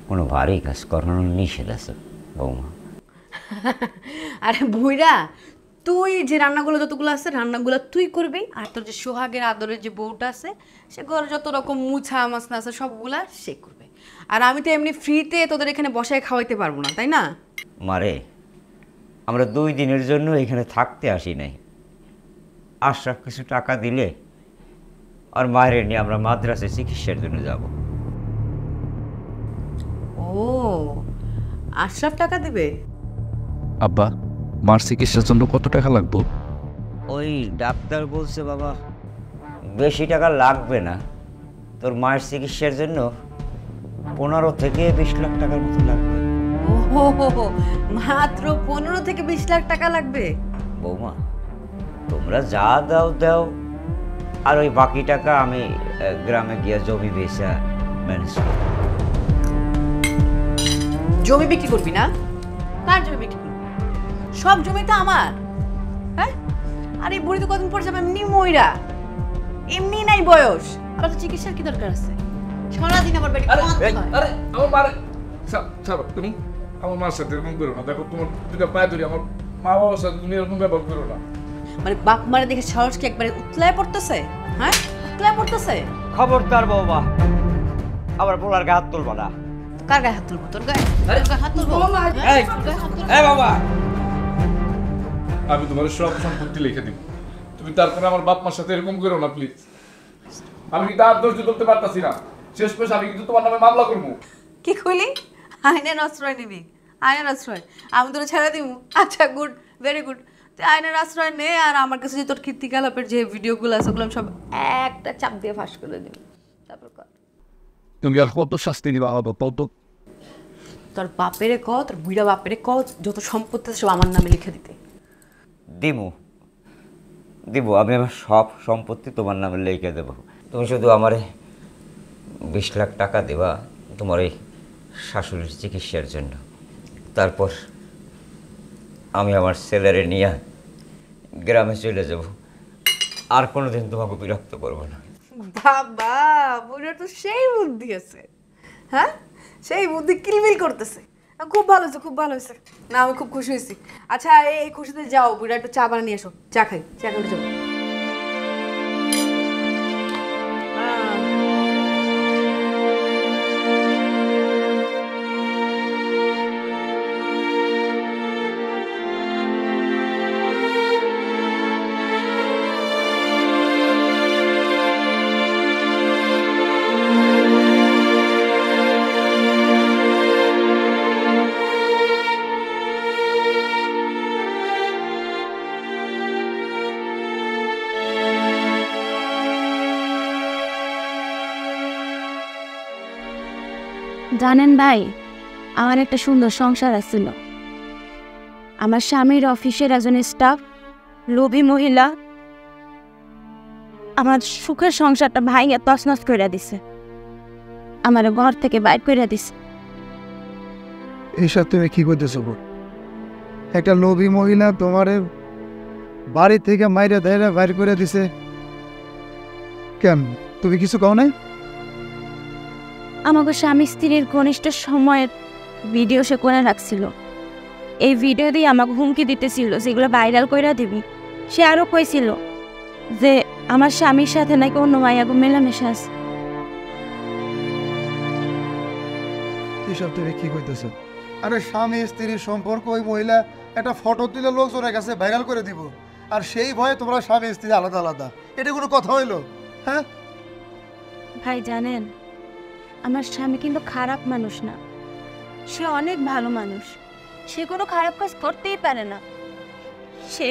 কোনো ভারী কাজ করানো নিষেধ আছে বৌমা। আরে বুইরা তুই যে রান্নাগুলো যতগুলো আছে রান্নাগুলো তুই করবি, আর তোর যে সোহাগের আদরের যে বউটা আছে সে ঘরে যত রকম মুছা মাছনা আছে সবগুলা সে করবে, আর আমি তো এমনি ফ্রিতে তোদের এখানে বসায় খাওয়াইতে পারবো না, তাই না? মারে আমরা দুই দিনের জন্য এখানে থাকতে আসি নাই, আর সব কিছু টাকা দিলে আর মায়ের নিয়ে আমরা মাদ্রাসে চিকিৎসার জন্য যাব। ও আশরাফ টাকা দেবে? আব্বা মার চিকিৎসার জন্য কত টাকা লাগবে? ওই ডাক্তার বলছে বাবা বেশি টাকা লাগবে না, তোর মায়ের চিকিৎসার জন্য পনেরো থেকে বিশ লাখ টাকার মতো লাগবে। ওহো মাত্র পনেরো থেকে বিশ লাখ টাকা লাগবে? বৌমা তোমরা যা দাও দাও, আর ওই বাকি টাকা আমি গ্রামে গিয়ে জমি বেচা ম্যানেজ করব। জমি বিক্রি করবি না? কার জমি বিক্রি করবি? সব জমি তো আমার। হ্যাঁ আর এই বুড়ি তো কতদিন পর যাবে, এমনি মইরা এমনি নাই বয়স, আবার তো চিকিৎসার কি দরকার আছে? সারাদিন আমার বেটি তুমি আমার মার সাথে এরকম করো না, দেখো তোমার দুটা পায়ে ধরি আমার মা বাবার সাথে তুমি এরকম ব্যবহার করো না। মানে বাপ মারে দেখে সাহস কি একবারে উতলায় পড়তেছে? হ্যাঁ উতলায় পড়তেছে। খবরদার বাবা আবার বলার গায়ে হাত তুলবা না। কার গায়ে হাত তুলবো? তোর গায়ে? আরে গায়ে হাত তুলবো? এই এই বাবা আমি তোমার সব সম্পত্তি লিখে দিব, তুমি তারপরে আমার বাপ মার সাথে এরকম করো না প্লিজ। আমি কিন্তু আর ধৈর্য ধরতে পারতাছি না, শেষ পেশ আমি কিন্তু তোমার নামে মামলা করবো। কি কইলি? আইনের আশ্রয় নিবি? আইনের আশ্রয় আমি তোরা ছেড়ে দিব? আচ্ছা গুড, ভেরি গুড, তুই আইনের আশ্রয় নে, আর আমার কাছে যে তোর কীর্তিকলাপের যে ভিডিওগুলো আছে ওগুলো সব একটা চাপ দিয়ে ফাঁস করে দিবি। তারপর কর তুমি আর কত শাস্তি নিবা? আবার কত? তোর বাপেরে ক, তোর বুড়া বাপেরে ক যত সম্পত্তি সব আমার নামে লিখে দিতে। দিমু দিবো, আমি আমার সব সম্পত্তি তোমার নামে লিখে দেবো, তুমি শুধু আমারে বিশ লাখ টাকা দেবা তোমার এই শাশুড়ির চিকিৎসার জন্য, তারপর আমি আমার ছেলেরে নিয়ে গ্রামে চলে যাব, আর কোনোদিন তোমাকে বিরক্ত করবো না। বাবা বুড়ো তো সেই বুদ্ধি আছে, হ্যাঁ সেই বুদ্ধি কিলবিল করতেছে, খুব ভালো হয়েছে, খুব ভালো হয়েছে, না আমি খুব খুশি হয়েছি। আচ্ছা এই খুশিতে যাও বুড়া একটু চা বানিয়ে নিয়ে এসো, চা খাই, চা করে যাও। জানেন ভাই আমার একটা সুন্দর সংসার আছিল, আমার স্বামীর অফিসের একজন স্টাফ লোভী মহিলা আমার সুখের সংসারটা ভাইয়া তছনছ করে দিছে, আমার ঘর থেকে বাইর করে দিছে। এসব তুমি কি করতেছো? একটা লোভী মহিলা তোমার বাড়ি থেকে মাইরা ধরে বাইর করে দিছে কেন? তুমি কিছু কও না? আমাকে স্বামী স্ত্রীর ঘনিষ্ঠ সময়ের ভিডিও সে করে রাখছিল, এই ভিডিও দিয়ে আমাকে হুমকি দিতেছিল যেগুলো ভাইরাল করে দিবি। সে আরও কইছিল যে আমার স্বামীর সাথে নাকি অন্য মাইয়াকে মেলামেশা আছে। এসব তুমি কি কইতেছ? আরে স্বামী স্ত্রীর সম্পর্ক, ওই মহিলা একটা ফটো তুলে লোকজনের কাছে ভাইরাল করে দিব, আর সেই ভয়ে তোমরা স্বামী স্ত্রী আলাদা আলাদা, এটা কোনো কথা হইলো? হ্যাঁ ভাই জানেন, আমার স্বামী কিন্তু খারাপ মানুষ না, সে অনেক ভালো মানুষ, সে কোনো খারাপ কাজ করতেই পারে না, সে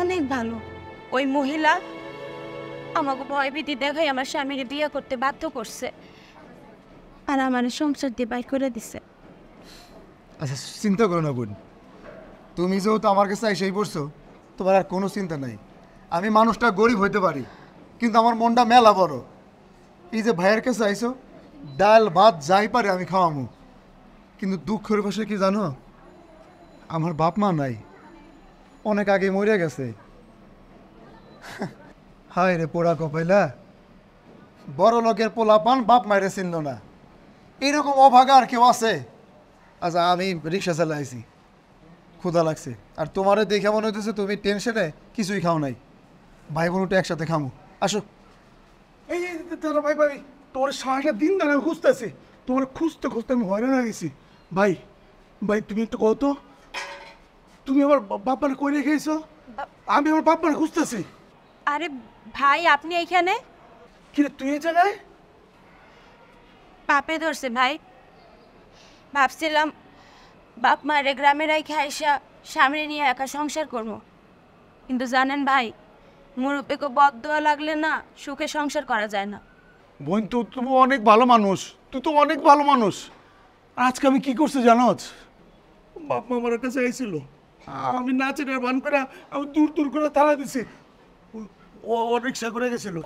অনেক ভালো। ওই মহিলা আমাকে ভয়ভীতি দেখাই আমার স্বামীকে বিয়ে করতে বাধ্য করছে, আর আমার সংসার দিয়ে বাইর করে দিছে। আচ্ছা চিন্তা করো না বোন, তুমি যেহেতু আমার কাছে এসেই পড়ছো, তোমার আর কোনো চিন্তা নাই। আমি মানুষটা গরিব হইতে পারি, কিন্তু আমার মনটা মেলা বড়। এই যে ভাইয়ের কাছে আইছো, ডাল ভাত যাই পারে আমি খাওয়ামো, কিন্তু দুঃখের বসে কি জানো, আমার বাপ মা নাই, অনেক আগে মরে গেছে। হায় রে পোড়া কপাইলা, বড় লোকের পোলা পান বাপ মায়ের চিনল না, এরকম অভাগা আর কেউ আছে? আচ্ছা আমি রিক্সা চালাইছি, ক্ষুধা লাগছে, আর তোমারে দেখে মনে হইতেছে তুমি টেনশনে কিছুই খাও নাই। ভাই বোন ওটা একসাথে খামো, আসো। এই দাদা ভাই ভাই, তোর সারাটা দিন ধরে আমি খুঁজতেছি, তোমার খুঁজতে খুঁজতে আমি হয়রান হয়ে গেছি। ভাই ভাই তুমি একটু কত, তুমি আমার বাপমার কই রেখে এসো? আমি আমার বাপমার খুঁজতেছি। আরে ভাই আপনি এইখানে কি? তুই এই জায়গায়? বাপে ধরছে ভাই, ভাবছিলাম বাপ মায়ের গ্রামে রেখে আইসা সামনে নিয়ে একা সংসার করবো, কিন্তু জানেন ভাই মুরব্বীকে বদদোয়া লাগলে না সুখে সংসার করা যায় না। বোন তো তুমি অনেক ভালো মানুষ, তুই তো অনেক ভালো মানুষ। আজকে আমি কি করছি জানো? বাপ মা আমার কাছে আইছিল, আমি না চেনে বান করে আমি দূর দূর করে তাড়া দিছি, ও রিক্সা করে গেছিল।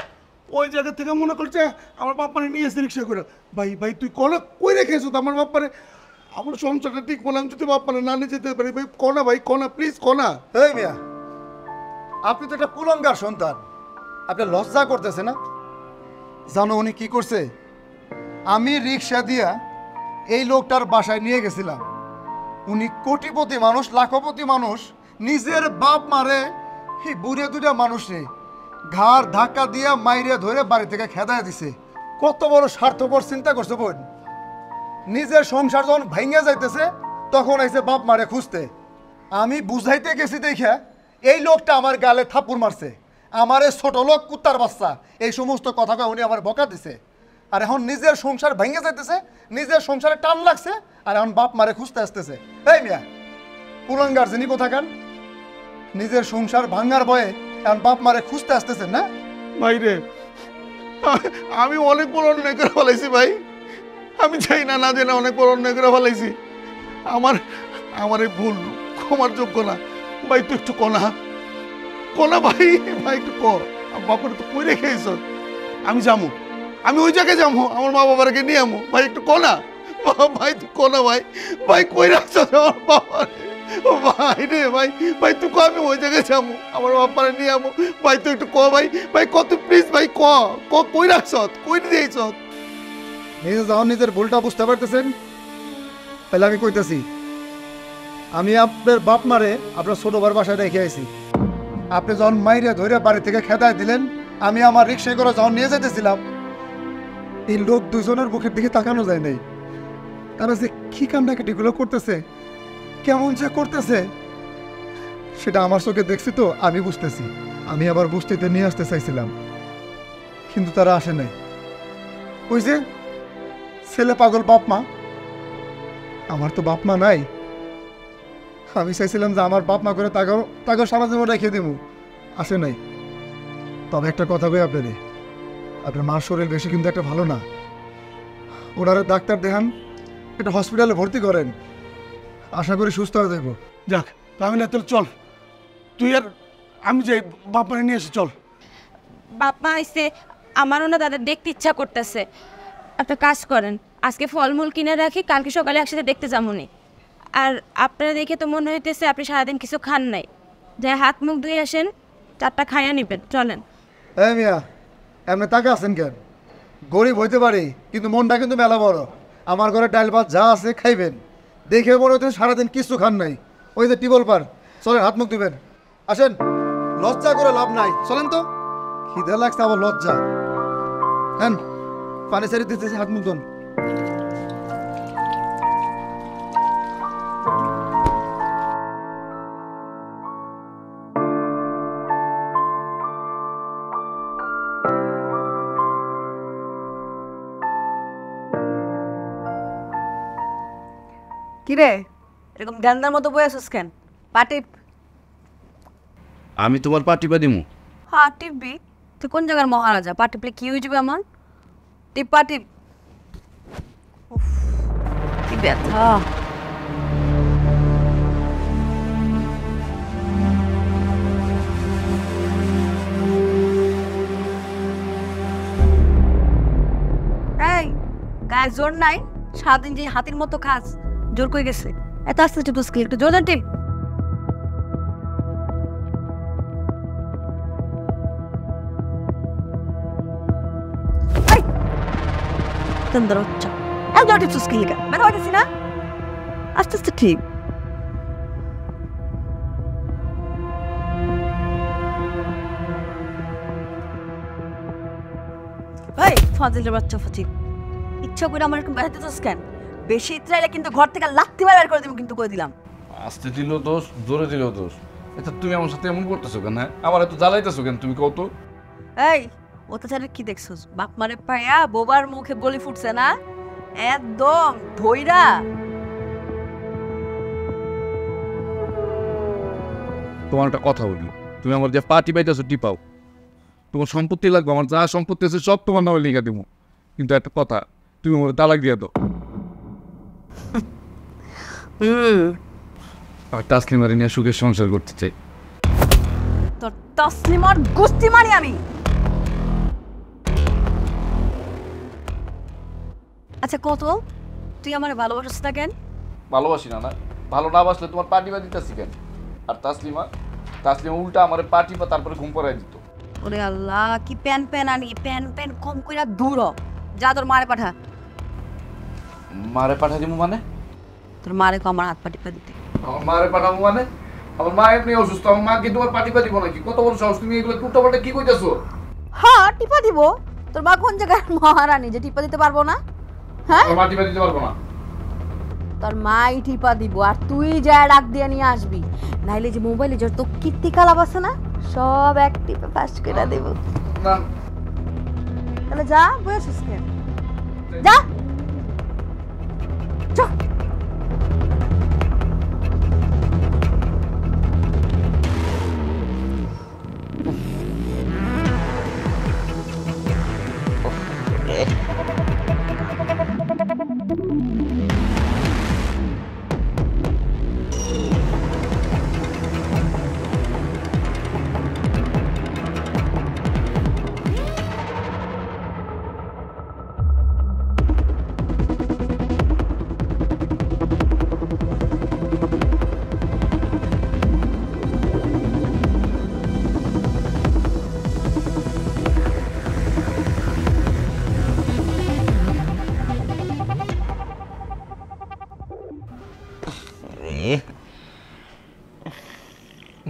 ওই জায়গা থেকে মনে করছে আমার বাপ মানে নিয়ে এসে রিক্সা করে। ভাই ভাই তুই কলা কই রেখেছো তো আমার বাপ মানে? আমার সংসারটা ঠিক বললাম, যদি বাপ মানে না নিয়ে যেতে পারি ভাই, কনা ভাই কনা প্লিজ কনা। হ্যাঁ মিয়া আপনি তো একটা কুলঙ্গার সন্তান, আপনি লজ্জা করতেছে না? জানো উনি কি করছে? আমি রিক্সা দিয়া এই লোকটার বাসায় নিয়ে গেছিলাম। উনি কোটিপতি মানুষ, লাখপতি মানুষ, নিজের বাপ মারে এই বুড়ে দুটা মানুষ নেই ঘাড় ধাক্কা দিয়া মাইরিয়া ধরে বাড়ি থেকে খেদায় দিছে। কত বড় স্বার্থপর চিন্তা করছে বোন! নিজের সংসার যখন ভেঙে যাইতেছে তখন আইছে বাপ মারে খুঁজতে। আমি বুঝাইতে গেছি দেখে এই লোকটা আমার গালে থাপ্পড় মারছে, আমার এই ছোট লোক কুত্তার বাচ্চা, এই সমস্ত কথা উনি আমার বকা দিছে। আর এখন নিজের সংসার ভেঙে যাইতেছে, নিজের সংসারে টান লাগছে, আর এখন বাপ মারে খুঁজতে আসতেছে। এই মিয়া পুরঙ্গার যিনি কোথাকান, নিজের সংসার ভাঙার ভয়ে এখন বাপ মারে খুঁজতে আসতেছে না? ভাই রে আমি অনেক বড় অন্যায় করে ফেলাইছি ভাই, আমি চাই না না জানি অনেক বড় অন্যায় করে ফেলাইছি। আমার আমার এই ভুল ক্ষমার যোগ্য না ভাই, তুই একটু কনা কনা ভাই ভাই একটু কর। বাপের তো কই রেখে এসো, আমি যাবো, আমি ওই জায়গায় যাবো, আমার মা বাবাকে নিয়ে আমো। ভাই একটু কনা ভাই, তুই কনা ভাই ভাই কই রাখছো আমার বাবা? ও ভাই রে ভাই ভাই তুই কো, আমি ওই জায়গায় যাবো, আমার বাপারে নিয়ে আমো। ভাই তুই একটু ক ভাই, ভাই ক তুই প্লিজ ভাই ক, কই রাখছ কই দিয়েছ? নিজে যখন নিজের ভুলটা বুঝতে পারতেছেন তাহলে আমি কইতেছি, আমি আপনার বাপ মারে আপনার ছোটবার বাসায় রেখে আইছি। আপনি যখন মাইরে ধরে বাড়ি থেকে খেদায় দিলেন, আমি আমার রিক্সায় করে যখন নিয়ে যেতেছিলাম, এই লোক দুজনের মুখের দিকে তাকানো যায় নাই। তারা যে কি কান্নাকাটিগুলো করতেছে, কেমন যে করতেছে, সেটা আমার চোখে দেখছি তো আমি বুঝতেছি। আমি আবার বুঝতেতে নিয়ে আসতে চাইছিলাম, কিন্তু তারা আসে নাই। ওই যে ছেলে পাগল বাপ মা, আমার তো বাপ মা নাই, আমি চাইছিলাম যে আমার বাপ মা করে তাগর তাগর সারা জীবন রেখে দেবো, আসে নাই। তবে একটা কথা কই আপনাদের, আপনার মার শরীর বেশি কিন্তু একটা ভালো না, ওনারা ডাক্তার দেখান, একটা হসপিটালে ভর্তি করেন, আশা করি সুস্থ হয়ে যাবো। যাক আমি না তোর, চল তুই আর আমি যাই, বাপ মা নিয়ে এসে চল। বাপ মা আইসে, আমারও না তাদের দেখতে ইচ্ছা করতেছে। একটা কাজ করেন, আজকে ফলমূল কিনে রাখি, কালকে সকালে একসাথে দেখতে যাবো নি। আর আপনারা দেখে তো মনে হইতেছে আপনি সারাদিন কিছু খান নাই, যাই হাত মুখ ধুয়ে আসেন, চারটা খাইয়া নিবেন, চলেন। হ্যাঁ মিয়া এমনি তাকে আসেন কেন? গরিব হইতে পারি কিন্তু মনটা কিন্তু মেলা বড়। আমার ঘরে ডাল ভাত যা আছে খাইবেন, দেখে মনে হচ্ছে সারাদিন কিছু খান নাই। ওই যে টিবল পার, চলেন হাত মুখ ধুবেন, আসেন। লজ্জা করে লাভ নাই, চলেন তো, খিদে লাগছে আবার লজ্জা। হ্যাঁ পানি ছেড়ে দিতেছি, হাত মুখ ধুন। কিরে এরকম ধ্যানদার মতো বই আসিস কেন? পাটিপ। আমি তোমার পাটিপা দিমু। হ্যাঁ টিপবি, তুই কোন জায়গার মহারাজা? পাটিপলে কি হয়ে যাবে আমার? টিপ পাটিপ। কি ব্যথা। গায়ে জোর নাই, সারাদিন যে হাতির মতো খাস, জোর কই গেছে? এত আস্তে আস্তে তুই একটু জোর টিপ। আস্তে আস্তে ঠিক। ফাজিলের বাচ্চা ফাজিল, ইচ্ছা করে আমার এরকম বেড়াতে দোষ কেন? বেশি ইতরাইলে কিন্তু ঘর থেকে লাগতে পারে বের করে দেবো, কিন্তু করে দিলাম। আসতে দিল দোষ, জোরে দিল দোষ। এটা তুমি আমার সাথে এমন করতেছো কেন? হ্যাঁ আমার এত জ্বালাইতেছো কেন তুমি কও তো? এই অত্যাচারে কি দেখছো? বাপ মারে পায়া বোবার মুখে বলি ফুটছে না, একদম ধইরা তোমার একটা কথা বলি, তুমি আমার যে পাটি পাইতেছো টিপাও, তোমার সম্পত্তি লাগবে, আমার যা সম্পত্তি আছে সব তোমার নামে লিখে দেবো, কিন্তু একটা কথা, তুমি আমার তালাক দিয়ে দাও। আর তাসলিমারে নিয়ে সুখের সংসার করতে চাই। তোর তাসলিমার গুস্তি মারি আমি। আচ্ছা কত তুই আমার ভালোবাসিস না কেন? ভালোবাসি না না, ভালো না বাসলে তোমার পার্টি বা দিতাছি কেন? আর তাসলিমা তাসলিমা উল্টা আমার পার্টি বা তারপরে ঘুম পড়ায় দিত। ওরে আল্লাহ কি প্যান প্যান আনি, প্যান প্যান কম কইরা দূর হ, যা তোর মারে পাঠা। মারে পাঠা দিমু মানে? তোর মারে কো আমার হাত পাটি পা দিতে। আমার মারে পাঠাবো মানে? আমার মা এমনি অসুস্থ, আমার মা কি তোমার পাটি পা দিব নাকি? কত বড় সাহস তুমি এগুলো টুটো পাটা কি কইতাছো? হ্যাঁ টিপা দিব। তোর মা কোন জায়গার মহারানী যে টিপা দিতে পারবো না? হ্যাঁ তোর মা টিপা দিতে পারবো না, তোর মাই টিপা দিব। আর তুই যা ডাক দিয়ে নিয়ে আসবি, নাইলে যে মোবাইলে যত কীর্তি কালাপ আছে না সব এক টিপে পাস করে দেব। না তাহলে যা বসিস কেন, যা চল।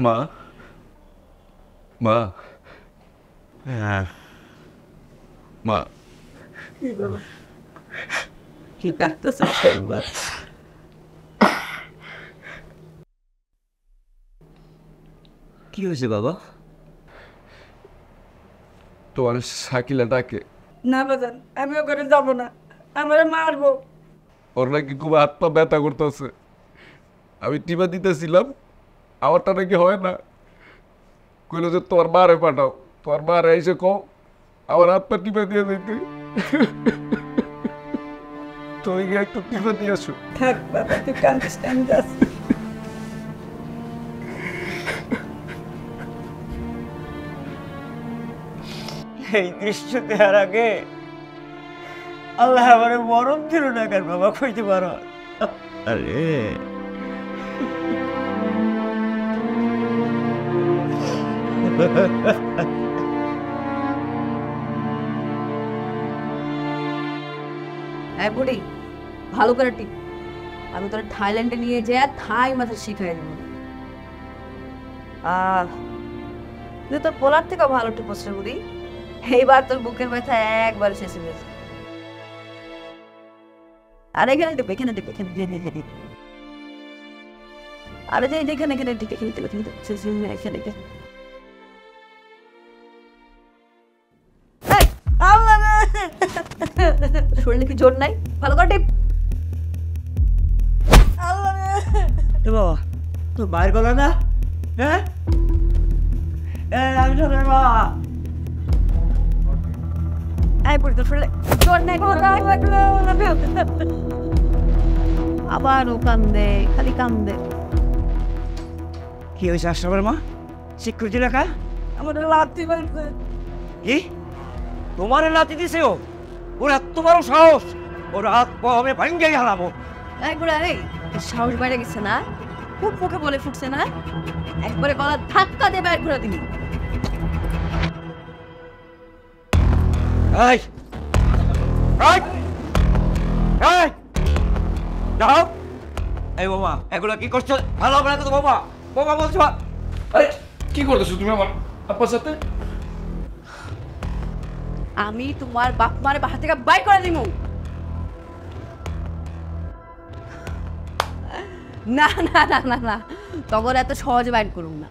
মা মা মা কি বাবা কি ডাকতেছ? কি হয়েছে বাবা? তোমার শাকিলা ডাকে। না বাজান আমি ওখানে যাবো না, আমার মারবো। ওর নাকি খুব হাত পা ব্যথা করতেছে, আমি টিপা দিতেছিলাম, আমারটা নাকি হয় না। কইল যে তোর মারে পাঠাও, তোর মারে এসে কো আমার হাতটা টিপা দিয়ে দিতে, তুই গিয়ে একটু টিপা দিয়ে আসো। থাক বাবা তুই কান্দিস না, আমি যাচ্ছি। এই দৃশ্য দেখার আগে আল্লাহ আমারে মরণ দিল না কেন বাবা, কইতে পারো? আরে বুড়ি ভালো করে টিপ, আমি তোরা থাইল্যান্ডে নিয়ে যাই, থাই মাথা শিখাই দেবো। আর তুই তোর পোলার থেকে ভালো টিপস রে বুড়ি, এইবার তোর বুকের ব্যথা একবার শেষ হয়ে গেছে। আর এখানে টিপ, এখানে টিপ, এখানে টিপ, আরে যে এখানে এখানে টিপ, এখানে টিপ, এখানে টিপ, শেষ হয়ে গেছে এখানে টিপ। শরীরে কি জোর নাই? ভালো করে টিপ। এ বাবা, তোর মায়ের গলা না? হ্যাঁ আমি তোর বাবা। আবার ও কান্দে, খালি কান্দে। কি হয়েছে আশ্রমের মা? শিক্ষিত রাখা আমাদের লাথি মারছে। কি তোমার লাথি দিছে? ও ওর এত বড় সাহস! ওর হাত পা আমি ভাঙিয়ে হারাবো। সাহস বাইরে গেছে না? খুব মুখে বলে ফুটছে না? একবারে গলা ধাক্কা দিয়ে বাইরে ঘুরে দিলি। এই এই এই দাও। এই বাবা, এগুলা কি করছো? ভালো হবে না তো বাবা। বাবা বলছো আরে কি করতেছো তুমি আমার আপার সাথে? আমি তোমার বাপ মারে বাসা থেকে বাই করে দিব না। না না না না, তখন এত সহজে বাইর করুন না,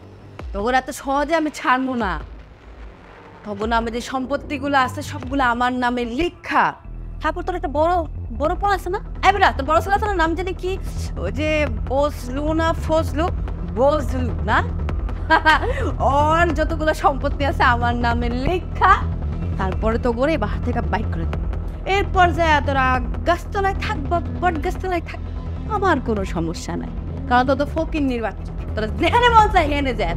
তখন এত সহজে আমি ছাড়বো না। তখন আমার যে সম্পত্তিগুলো আছে সবগুলো আমার নামে লেখা। তারপর তোর একটা বড় বড় পণ আছে না? এবার তোর বড় ছেলে আছে না, নাম জানি কি, ওই যে বসলু না ফসলু বসলু না, ওর যতগুলো সম্পত্তি আছে আমার নামে লেখা। তারপরে তো করে বাহার থেকে বাইক করে দেবো। এরপর যা তোরা গাছতলায় থাক বা বট গাছতলায় থাক, আমার কোনো সমস্যা নাই। কারণ তো তো ফকির নির্বাচন, তোরা যেখানে মন চাই হেনে যায়।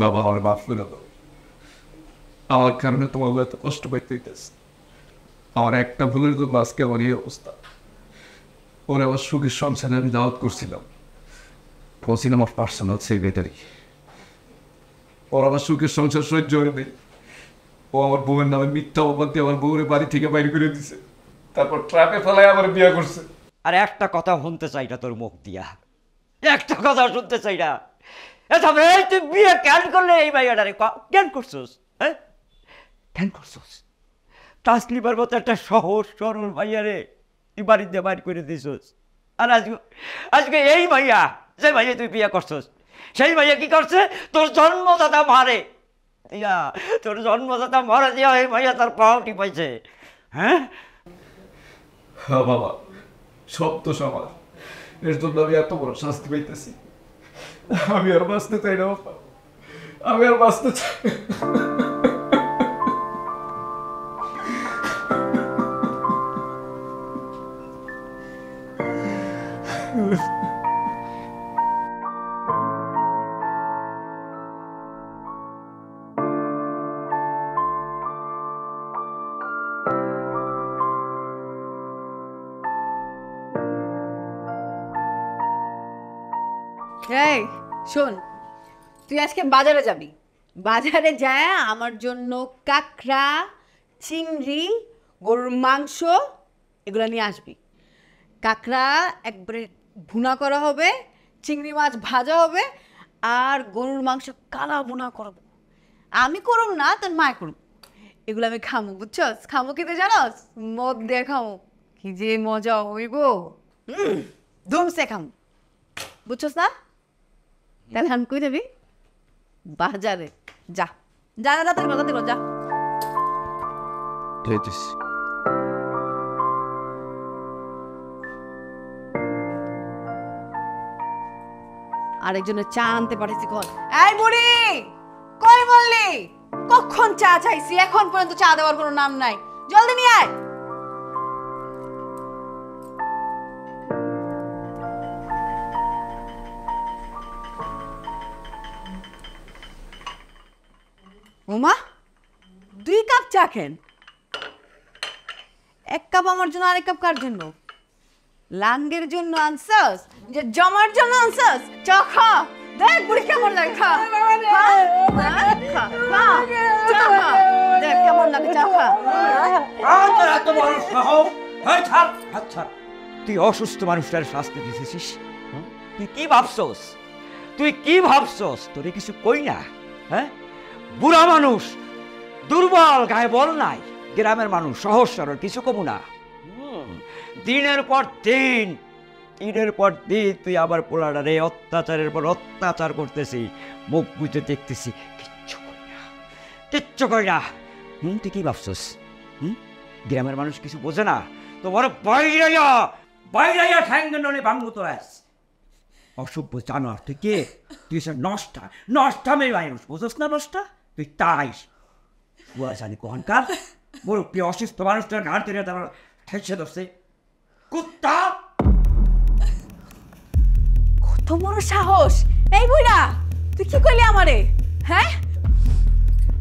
বাবা আমার বাপ ফিরে দাও, আমার কারণে তোমার এত কষ্ট পাইতে হইতেছে। আমার একটা ভুলের জন্য আজকে আমার এই অবস্থা। ওরা আমার সুখের সংসারে আমি দাওয়াত করছিলাম, বলছিলাম আমার পার্সোনাল সেক্রেটারি। ওরা আমার সুখের সংসার সহ্য করে নেই। ও আমার বউয়ের নামে মিথ্যা অপবাদ দিয়ে আমার বউরে বাড়ি থেকে বাইরে করে দিছে, তারপর ট্রাকে ফেলায় আমার বিয়ে করছে। আর একটা কথা শুনতে চাই না তোর মুখ দিয়া, একটা কথা শুনতে চাই না। তুই বিয়ে কেন করলে? এই বাইরে কেন করছোস? হ্যাঁ কেন করছোস? তাসলিমার মতো একটা সহজ সরল ভাইয়া রে তুই বাড়িতে বাইর করে দিছোস। আর আজকে আজকে এই ভাইয়া, যে ভাইয়া তুই বিয়ে করছোস, সেই ভাইয়া কি করছে? তোর জন্মদাতা মারে দিয়া, তোর জন্মদাতা মারা দিয়া এই ভাইয়া তার পাউটি পাইছে। হ্যাঁ হ্যাঁ বাবা, সব তো সমাজ। এর জন্য আমি এত বড় শাস্তি পাইতেছি। আমি আর বাঁচতে চাই না বাবা, আমি আর বাঁচতে চাই। এই শোন, তুই আজকে বাজারে যাবি। বাজারে যায় আমার জন্য কাঁকড়া, চিংড়ি, গরুর মাংস এগুলো নিয়ে আসবি। কাঁকড়া একবারে ভুনা করা হবে, চিংড়ি মাছ ভাজা হবে, আর গরুর মাংস কালা ভুনা করবো। আমি করব না, তোর মায় করব। এগুলো আমি খামো, বুঝছস? খামো খেতে জানস? মদ দিয়ে খামো, কি যে মজা হইব। হুম ধুমসে খামো, বুঝছস না? তাহলে আমি কই যাবি? বাজারে যা, যা যা তাতে কথা কর, যা। আরেকজনের চা আনতে পাঠাইছি। কল এই বুড়ি, কই বললি? কখন চা চাইছি, এখন পর্যন্ত চা দেওয়ার কোনো নাম নাই। জলদি নিয়ে আয়। ওমা, দুই কাপ চা খেন। এক কাপ আমার জন্য, আরেক কাপ কার জন্য? লাঙ্গের জন্য আনছস, যে জমার জন্য আনছস। চা খা, দেখ বুড়ি কেমন লাগে। খা খা খা, দেখ কেমন লাগে। চা খা। আর তোরা তো বড় সাহস। এই ছাড়, হাত ছাড়। তুই অসুস্থ মানুষটার শাস্তি দিছিস। তুই কি ভাবছস? তুই কি ভাবছস? তোরে কিছু কই না। হ্যাঁ বুড়া মানুষ, দুর্বল, গায়ে বল নাই, গ্রামের মানুষ, সহজ সরল, কিছু কমু না। দিনের পর দিন, দিনের পর দিন তুই আবার পোলাডারে অত্যাচারের পর অত্যাচার করতেছি। মুখ বুঝে দেখতেছি, কিচ্ছু করি না, কিচ্ছু করি না। হুম তুই কি ভাবছস? হুম গ্রামের মানুষ কিছু বোঝে না? তোমার বাইরে যা, বাইরে যা, ঠ্যাঙ্গে নলে ভাঙবো তো আস। অসভ্য জানোয়ার তুই, কে তুই? নষ্টা নষ্টা মেয়ে মানুষ, বুঝোস না নষ্টা তুই? তাই জানি কখনকার বড় প্রিয় অসুস্থ মানুষটা ঘাট তেরে তারপর ঠেসে ধরছে কুত্তা। কত বড় সাহস এই বুইড়া, তুই কি কইলি আমারে? হ্যাঁ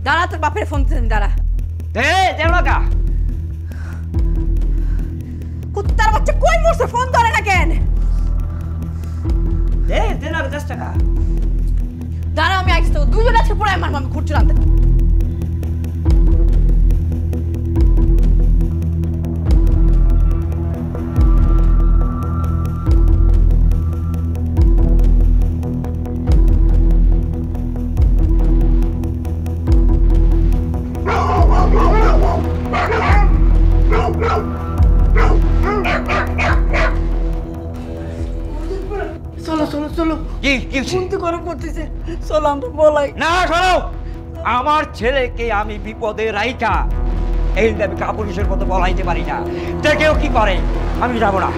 দাঁড়া, তোর বাপের ফোন দিতে দাঁড়া। কুত্তার বাচ্চা কই মরছে, ফোন ধরে না কেন? দাঁড়া আমি আইছি, তো দুজন আছে পুরাই মারবো আমি, ঘুরছি রান্তে। আমার ছেলেকে আমি বিপদে রাইখা এই দাবি কাপুরুষের মতো বলাইতে পারি না, কেউ কি করে? আমি যাব না।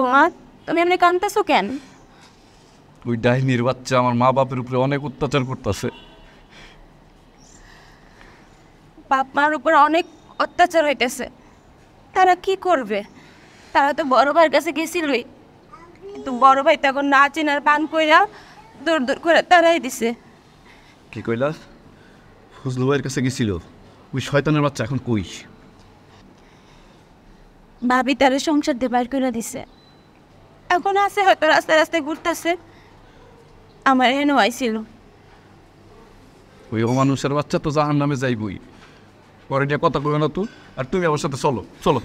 তোমার তুমি এমনি কাঁদতেছো কেন? ওই ডাইনির বাচ্চা আমার মা বাপের উপরে অনেক অত্যাচার করতেছে। বাপ মার উপরে অনেক অত্যাচার হইতেছে, তারা কি করবে? তারা তো বড় ভাইয়ের কাছে গেছিলই, কিন্তু বড় ভাই তখন না চেনার পান কইরা দৌড় দৌড় করে তারাই দিছে। কি কইলা? ফজলু ভাইয়ের কাছে গেছিল ওই শয়তানের বাচ্চা, এখন কই? ভাবি তারা সংসার দিয়ে বার করে দিছে, এখন আছে হয়তো রাস্তায় রাস্তায় ঘুরতেছে। আমার এনে হয়েছিল ওই মানুষের বাচ্চা তো জাহান্নামে যাইবই, পরে নিয়ে কথা কই না তো। আর তুমি আমার সাথে চলো, চলো।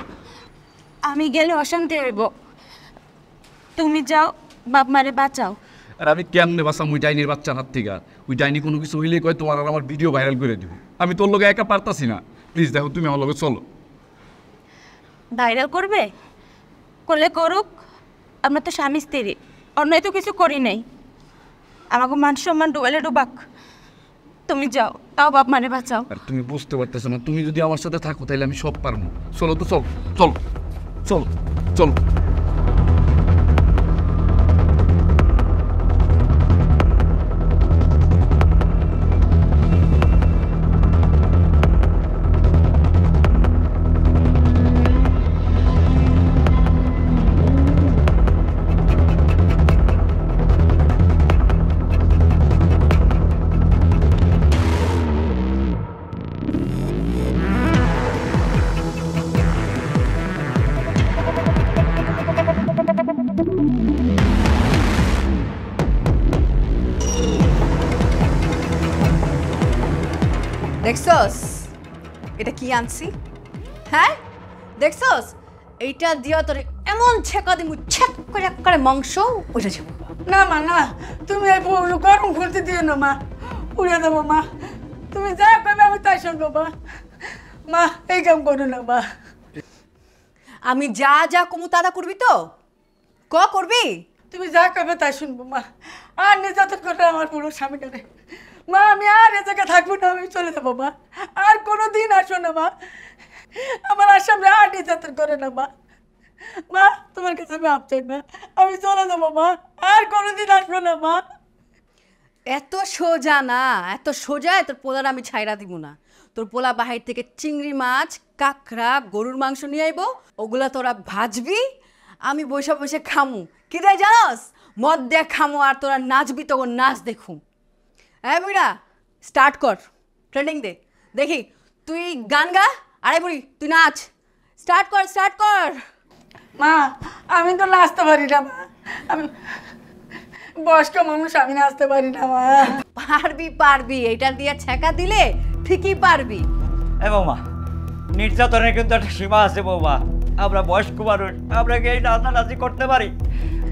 আমি গেলে অশান্তি হইব, তুমি যাও বাপ মারে বাঁচাও। আর আমি কেমনে বাঁচাম ওই ডাইনির বাচ্চা হাত থেকে? ওই ডাইনি কোনো কিছু হইলে কয় তোমার আর আমার ভিডিও ভাইরাল করে দিব। আমি তোর লগে একা পারতাছি না, প্লিজ দেখো তুমি আমার লগে চলো। ভাইরাল করবে? করলে করুক, আমরা তো স্বামী স্ত্রী, অন্যায় তো কিছু করি নাই। আমাকে মান সম্মান ডুবাইলে ডুবাক, তুমি যাও তাও বাপ মানে বাঁচাও। আর তুমি বুঝতে পারতেছ না, তুমি যদি আমার সাথে থাকো তাহলে আমি সব পারবো। চলো তো, চল চল চল চল। দেখছস এটা কি আনছি? হ্যাঁ দেখছস? এইটা দিয়া তোর এমন ছেঁকা দিমু, ছেক করে এক করে মাংস উঠে যাব। না মা না, তুমি এই গরম ঘুরতে দিও না মা, উড়ে দেবো মা। তুমি যা করবে আমি তাই শুনবো মা। মা এই কাম করো না মা। আমি যা যা কমু তা করবি তো? ক করবি? তুমি যা করবে তাই শুনবো মা। আর নির্যাতন করবে আমার পুরো স্বামীকে মা, আমি আর এ জায়গায় থাকবো না, আমি চলে যাবো মা। আর কোনো দিন আসো না মা, আমার আসামে আর নির্যাতন করে না মা। মা তোমার কাছে আমি আপ চাই না, আমি চলে যাবো মা, আর কোনো দিন আসবো না মা। এত সোজা না, এত সোজা তোর পোলার আমি ছাইরা দিব না। তোর পোলা বাহির থেকে চিংড়ি মাছ, কাঁকড়া, গরুর মাংস নিয়ে আইব, ওগুলা তোরা ভাজবি, আমি বসে বসে খামু। কি রে জানোস? মদ দেখ খামু, আর তোরা নাচবি, তখন নাচ দেখুম। হ্যাঁ বুড়া স্টার্ট কর, ট্রেন্ডিং দে দেখি। তুই গান গা, আরে বুড়ি তুই নাচ, স্টার্ট কর স্টার্ট কর। মা আমি তো নাচতে পারি না মা, আমি বয়স্ক মানুষ, আমি নাচতে পারি না। মা পারবি পারবি, এটা দিয়ে ছেঁকা দিলে ঠিকই পারবি। এ বৌমা, নির্যাতনের কিন্তু একটা সীমা আছে বৌমা। আমরা বয়স্ক মানুষ, আমরা কি এই নাচানাচি করতে পারি?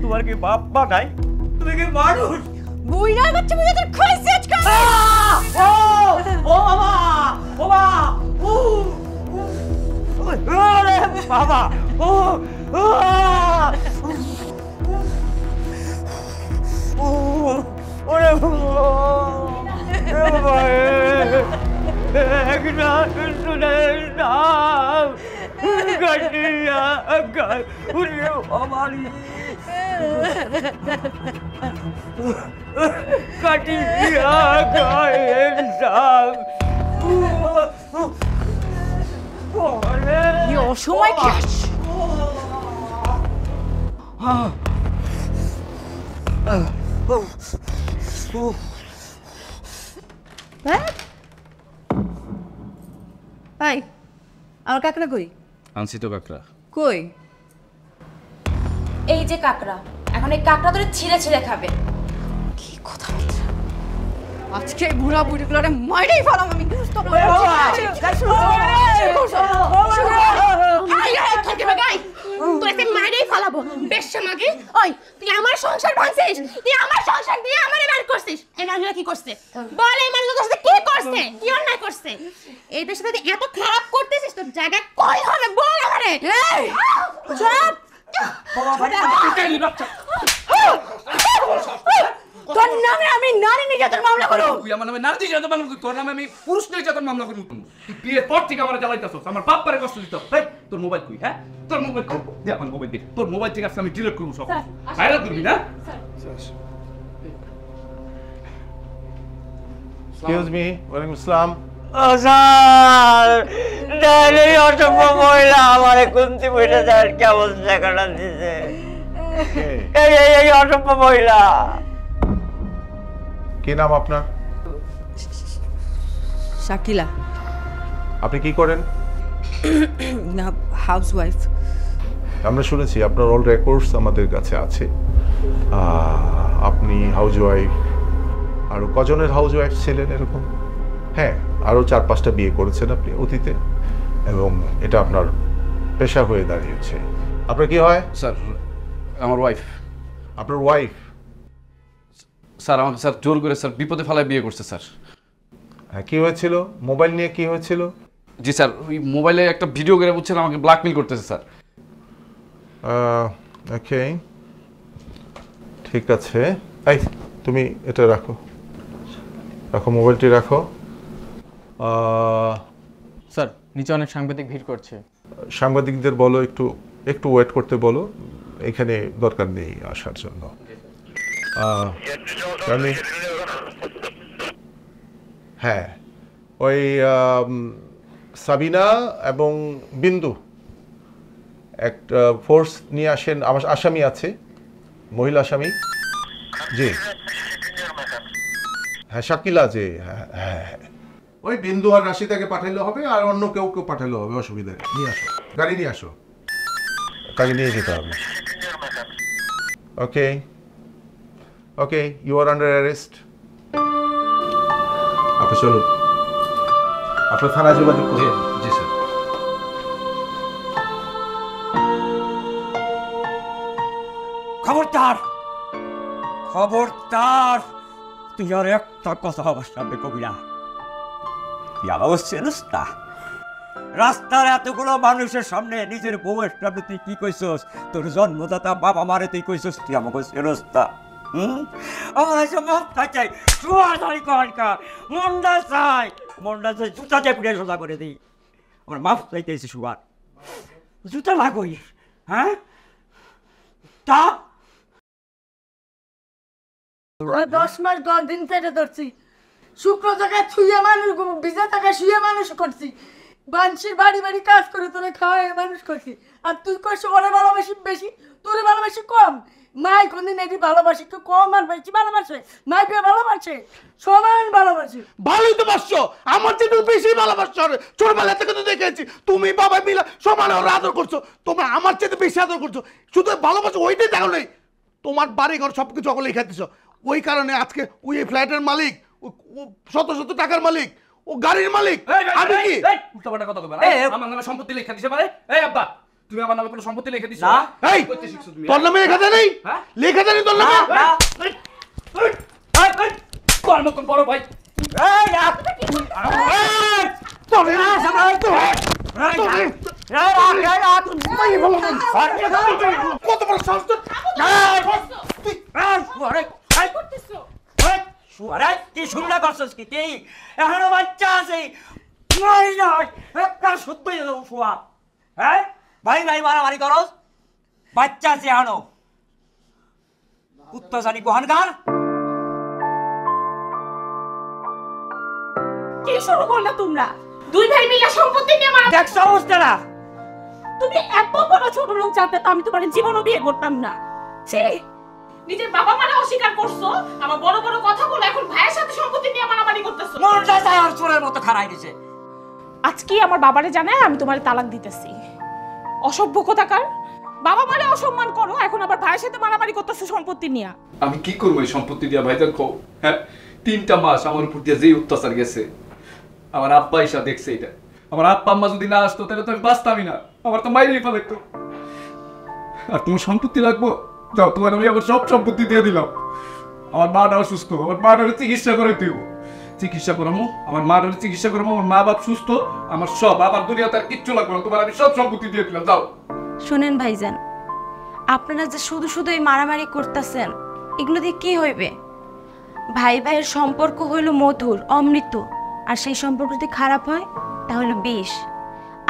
তোমার কি বাপ মা নাই? তুমি কি মানুষ? বুইরা বাচ্চা বুইরা তোর খাইছে আজকে। ও ও বাবা, ও বাবা, ও ওরে বাবা, ও ও ও ওরে বাবা, এক না শুনে না গড়িয়া গড় ওরে আমালি কাটিয়া গায়ের জাম। ওরে ইও সময় ক্যাশ। হ্যাঁ ভাই, আমার কাকড়া কই? আনছি তো কাকড়া। কই? এই যে কাকড়া, এখন এই কাকড়া ধরে ছিঁড়ে ছিঁড়ে খাবে। কি কথা বলছো? আজকে এই বুড়া বুড়িগুলোরে মাইরেই ফেলাম আমি। তোরে মাইরেই ফেলাবো বেশামাগি। ওই তুই আমার সংসার ভাঙছিস, তুই আমার সংসার দিয়ে আমারে মার করছিস। এই মানুষটা কি করছে বল? এই মানুষটার সাথে কি করছে? কি অন্যায় করছে? এদের সাথে তুই এত খারাপ করতেছিস, তোর জায়গা কই হবে বল আমারে। এই চুপ। তোর নামে আমি নারী নির্যাতন মামলা করব। তুই আমার নামে নারী নির্যাতন মামলা করবি? তোর নামে আমি পুরুষ নির্যাতন মামলা করব। তুই বিয়ের পর থেকে আমার জ্বালাইতাছস, আমার বাপ পারে কষ্ট দিত। এই তোর মোবাইল কই? হ্যাঁ তোর মোবাইল কই? দে আমার মোবাইল দে। তোর মোবাইল থেকে আমি ডিলিট করব সব। বাইরে করবি না। এক্সকিউজ মি, ওয়ালাইকুম আসসালাম। আজার ডালে অসভ্য মহিলা আমারে কুন্তি বইটা যার কেমন জায়গাটা দিছে। এই এই অসভ্য মহিলা। কি নাম আপনার? শাকিলা। আপনি কি করেন? না, হাউসওয়াইফ। আমরা শুনেছি আপনার অল রেকর্ডস আমাদের কাছে আছে। আপনি হাউসওয়াইফ। আর কজনের হাউসওয়াইফ ছিলেন এরকম? হ্যাঁ, আরও চার পাঁচটা বিয়ে করেছেন আপনি অতীতে, এবং এটা আপনার পেশা হয়ে দাঁড়িয়েছে। আপনার কি হয়? স্যার আমার ওয়াইফ। আপনার ওয়াইফ? স্যার আমাকে স্যার জোর করে স্যার বিপদে ফেলায় বিয়ে করছে স্যার। হ্যাঁ, কী হয়েছিল? মোবাইল নিয়ে কি হয়েছিল? জি স্যার, ওই মোবাইলে একটা ভিডিও করে বুঝছেন আমাকে ব্ল্যাকমেল করতেছে স্যার। ওকে ঠিক আছে। এই তুমি এটা রাখো, রাখো মোবাইলটি রাখো। স্যার নিচে অনেক সাংবাদিক ভিড় করছে। সাংবাদিকদের বলো একটু একটু ওয়েট করতে বলো, এখানে দরকার নেই আসার জন্য। হ্যাঁ, ওই সাবিনা এবং বিন্দু একটা ফোর্স নিয়ে আসেন। আমার আসামি আছে, মহিলা আসামি। জি হ্যাঁ, শাকিলা। জি হ্যাঁ হ্যাঁ, ওই বিন্দু আর রাশিদাকে পাঠাইলে হবে, আর অন্য কেউ কেউ পাঠাইলে হবে, অসুবিধা নেই। নিয়ে আসো, গাড়ি নিয়ে আসো, গাড়ি নিয়ে যেতে হবে। Okay okay, you are under arrest. আপনি চলুন, আপনার থানায় যোগাযোগ করুন। জি স্যার। খবরদার খবরদার, তুই আর একটা কথা হবার সামনে কবি না। রাস্তার এতগুলো মানুষের সামনে নিজের বউয়ের সামনে তুই কি কইছস? তোর জন্মদাতা বাবা মারে তুই কইছস তুই আমাকে চেনস্তা? হুম, আমার এসব মাথা চাই, সোয়াধারি কনকা মন্ডা চাই, মন্ডা চাই জুতা চেপে সোজা করে দিই। আমার মাফ চাইতেছি সুয়ার, জুতা লাগই। হ্যাঁ তা দশ মাস দশ দিন কেটে ধরছি, শুক্র জায়গায় ছুঁয়ে মানুষ, ভিজা জায়গায় শুয়ে মানুষ করছি, বানসির বাড়ি বাড়ি কাজ করে তোরে খাওয়াই মানুষ করছি। আর তুই কইস ওরে ভালোবাসি বেশি, তোরে ভালোবাসি কম। মাই কোনদিন এটি ভালোবাসি তো কম আর বেশি ভালোবাসে? মাই কে ভালোবাসে? সমান ভালোবাসি। ভালোই তো বাসছো, আমার থেকে বেশি ভালোবাসছো। ছোটবেলা থেকে তো দেখেছি তুমি বাবা মিলা সমান আদর করছো, তোমরা আমার চেয়ে বেশি আদর করছো। শুধু ভালোবাসো ওইটাই দেখো নাই, তোমার বাড়িঘর সব কিছু অকলেই খাইতেছ, ওই কারণে আজকে ওই এই ফ্ল্যাটের মালিক, শত শত টাকার মালিক, ও গাড়ির মালিক। আমি কি উল্টাপাল্টা কথা বলবা? এই আমার নামে সম্পত্তি লেখা দিছে মানে? এই আব্বা তুমি আমার নামে কোনো সম্পত্তি লেখা দিছো? এই তোর নামে লেখা দেই? হ্যাঁ লেখা দেই তোর নামে। এই এই কর্ম কোন বড় ভাই? এই আর কি তোর নামে সবাই তো এই এই এই আর তুমি মাই বলো কত বড় শাস্তি? এই বস তুই আর করে আই করতেছো? এই শুয়ারে কি শুনলা করছস কি তুই? এখনো বাচ্চা আছে নাই না একটা সত্যই শুয়া। হ্যাঁ ভাই ভাই মারামারি করস, বাচ্চা আছে এখনো কুত্তা জানি বহনগার কি শুরু করলা তোমরা দুই ভাই মিলে সম্পত্তি নিয়ে মারা? দেখ সমস্যা না, তুমি এত বড় ছোট লোক জানতে তো আমি তোমার জীবনও বিয়ে করতাম না। সেই নিজের বাবা মারা অস্বীকার করছো, আমার বড় বড় কথা বলে এখন ভাইয়ের সাথে সম্পত্তি নিয়ে মারামারি করতেছো। মনটা যায় আর চোরের মতো খাড়াই দিছে। আজকে আমার বাবারে জানায় আমি তোমারে তালাক দিতেছি। অসভ্য কথাকার, বাবা মারে অসম্মান করো, এখন আবার ভাইয়ের সাথে মারামারি করতেছো সম্পত্তি নিয়ে। আমি কি করব এই সম্পত্তি দিয়ে ভাই? দেখো হ্যাঁ তিনটা মাস আমার উপর দিয়ে যে অত্যাচার গেছে, আমার আব্বা এসে দেখছে এটা। আমার আব্বা আম্মা যদি না আসতো তাহলে তো আমি বাঁচতামই না, আমার তো মাইরেই ফেলতো। আর তোমার সম্পত্তি লাগবো? যাও তোমার আমি আবার সব সম্পত্তি দিয়ে দিলাম। আমার মা ডাও সুস্থ, আমার মা ডারে চিকিৎসা করে দিব, চিকিৎসা করামো, আমার মা ডারে চিকিৎসা করামো, আমার মা বাপ সুস্থ, আমার সব, আমার দুনিয়াতে আর কিচ্ছু লাগবে না, তোমার আমি সব সম্পত্তি দিয়ে দিলাম। যাও। শোনেন ভাইজান, আপনারা যে শুধু শুধু এই মারামারি করতেছেন এগুলো দিয়ে কি হইবে? ভাই ভাইয়ের সম্পর্ক হইল মধুর অমৃত, আর সেই সম্পর্ক যদি খারাপ হয় তাহলে বিষ।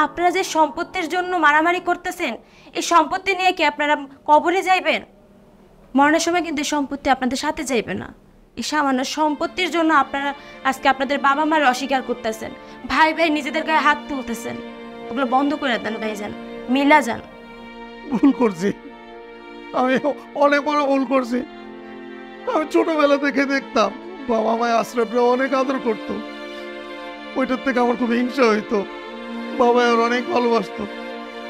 আপনারা যে সম্পত্তির জন্য মারামারি করতেছেন, এই সম্পত্তি নিয়ে কি আপনারা কবরে যাইবেন? মরণের সময় কিন্তু এই সম্পত্তি আপনাদের সাথে যাইবে না। এই সামান্য সম্পত্তির জন্য আপনারা আজকে আপনাদের বাবা মার অস্বীকার করতেছেন, ভাই ভাই নিজেদের গায়ে হাত তুলতেছেন। ওগুলো বন্ধ করে দেন ভাইজান, মিলা যান। ভুল করছি, আমি অনেক বড় ভুল করছি। আমি ছোটবেলা থেকে দেখতাম বাবা মায় আশ্রয় অনেক আদর করতো, ওইটার থেকে আমার খুব হিংসা হইতো। বাবা আর অনেক ভালোবাসতো,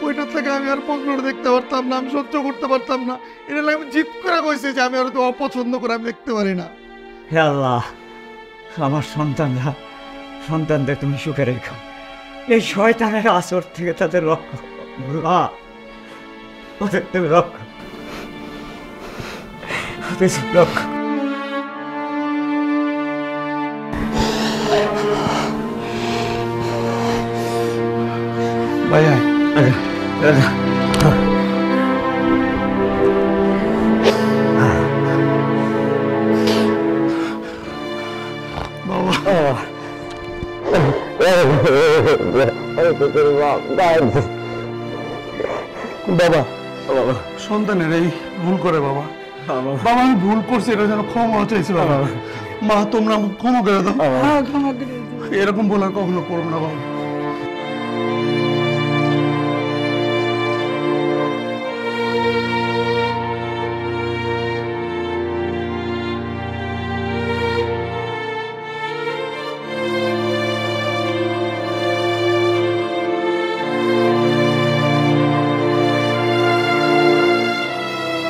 ওইটার থেকে আমি আর পছন্দ দেখতে পারতাম না, আমি সহ্য করতে পারতাম না। এটা আমি জিদ করে কইছি যে আমি আর তো অপছন্দ করে আমি দেখতে পারি না। হে আল্লাহ, আমার সন্তানরা সন্তানদের তুমি সুখে রেখো, এই শয়তানের আসর থেকে তাদের রক্ষা তুমি রক্ষা রক্ষা। ভাই আরে আরে বাবা বাবা বাবা সন্তানের এই ভুল করে বাবা। বাবা আমি ভুল করছি, এটা যেন ক্ষমা চাইছি বাবা। মা তোমরা ক্ষমা করে দাও, এরকম বলার কখনো করো না বাবা।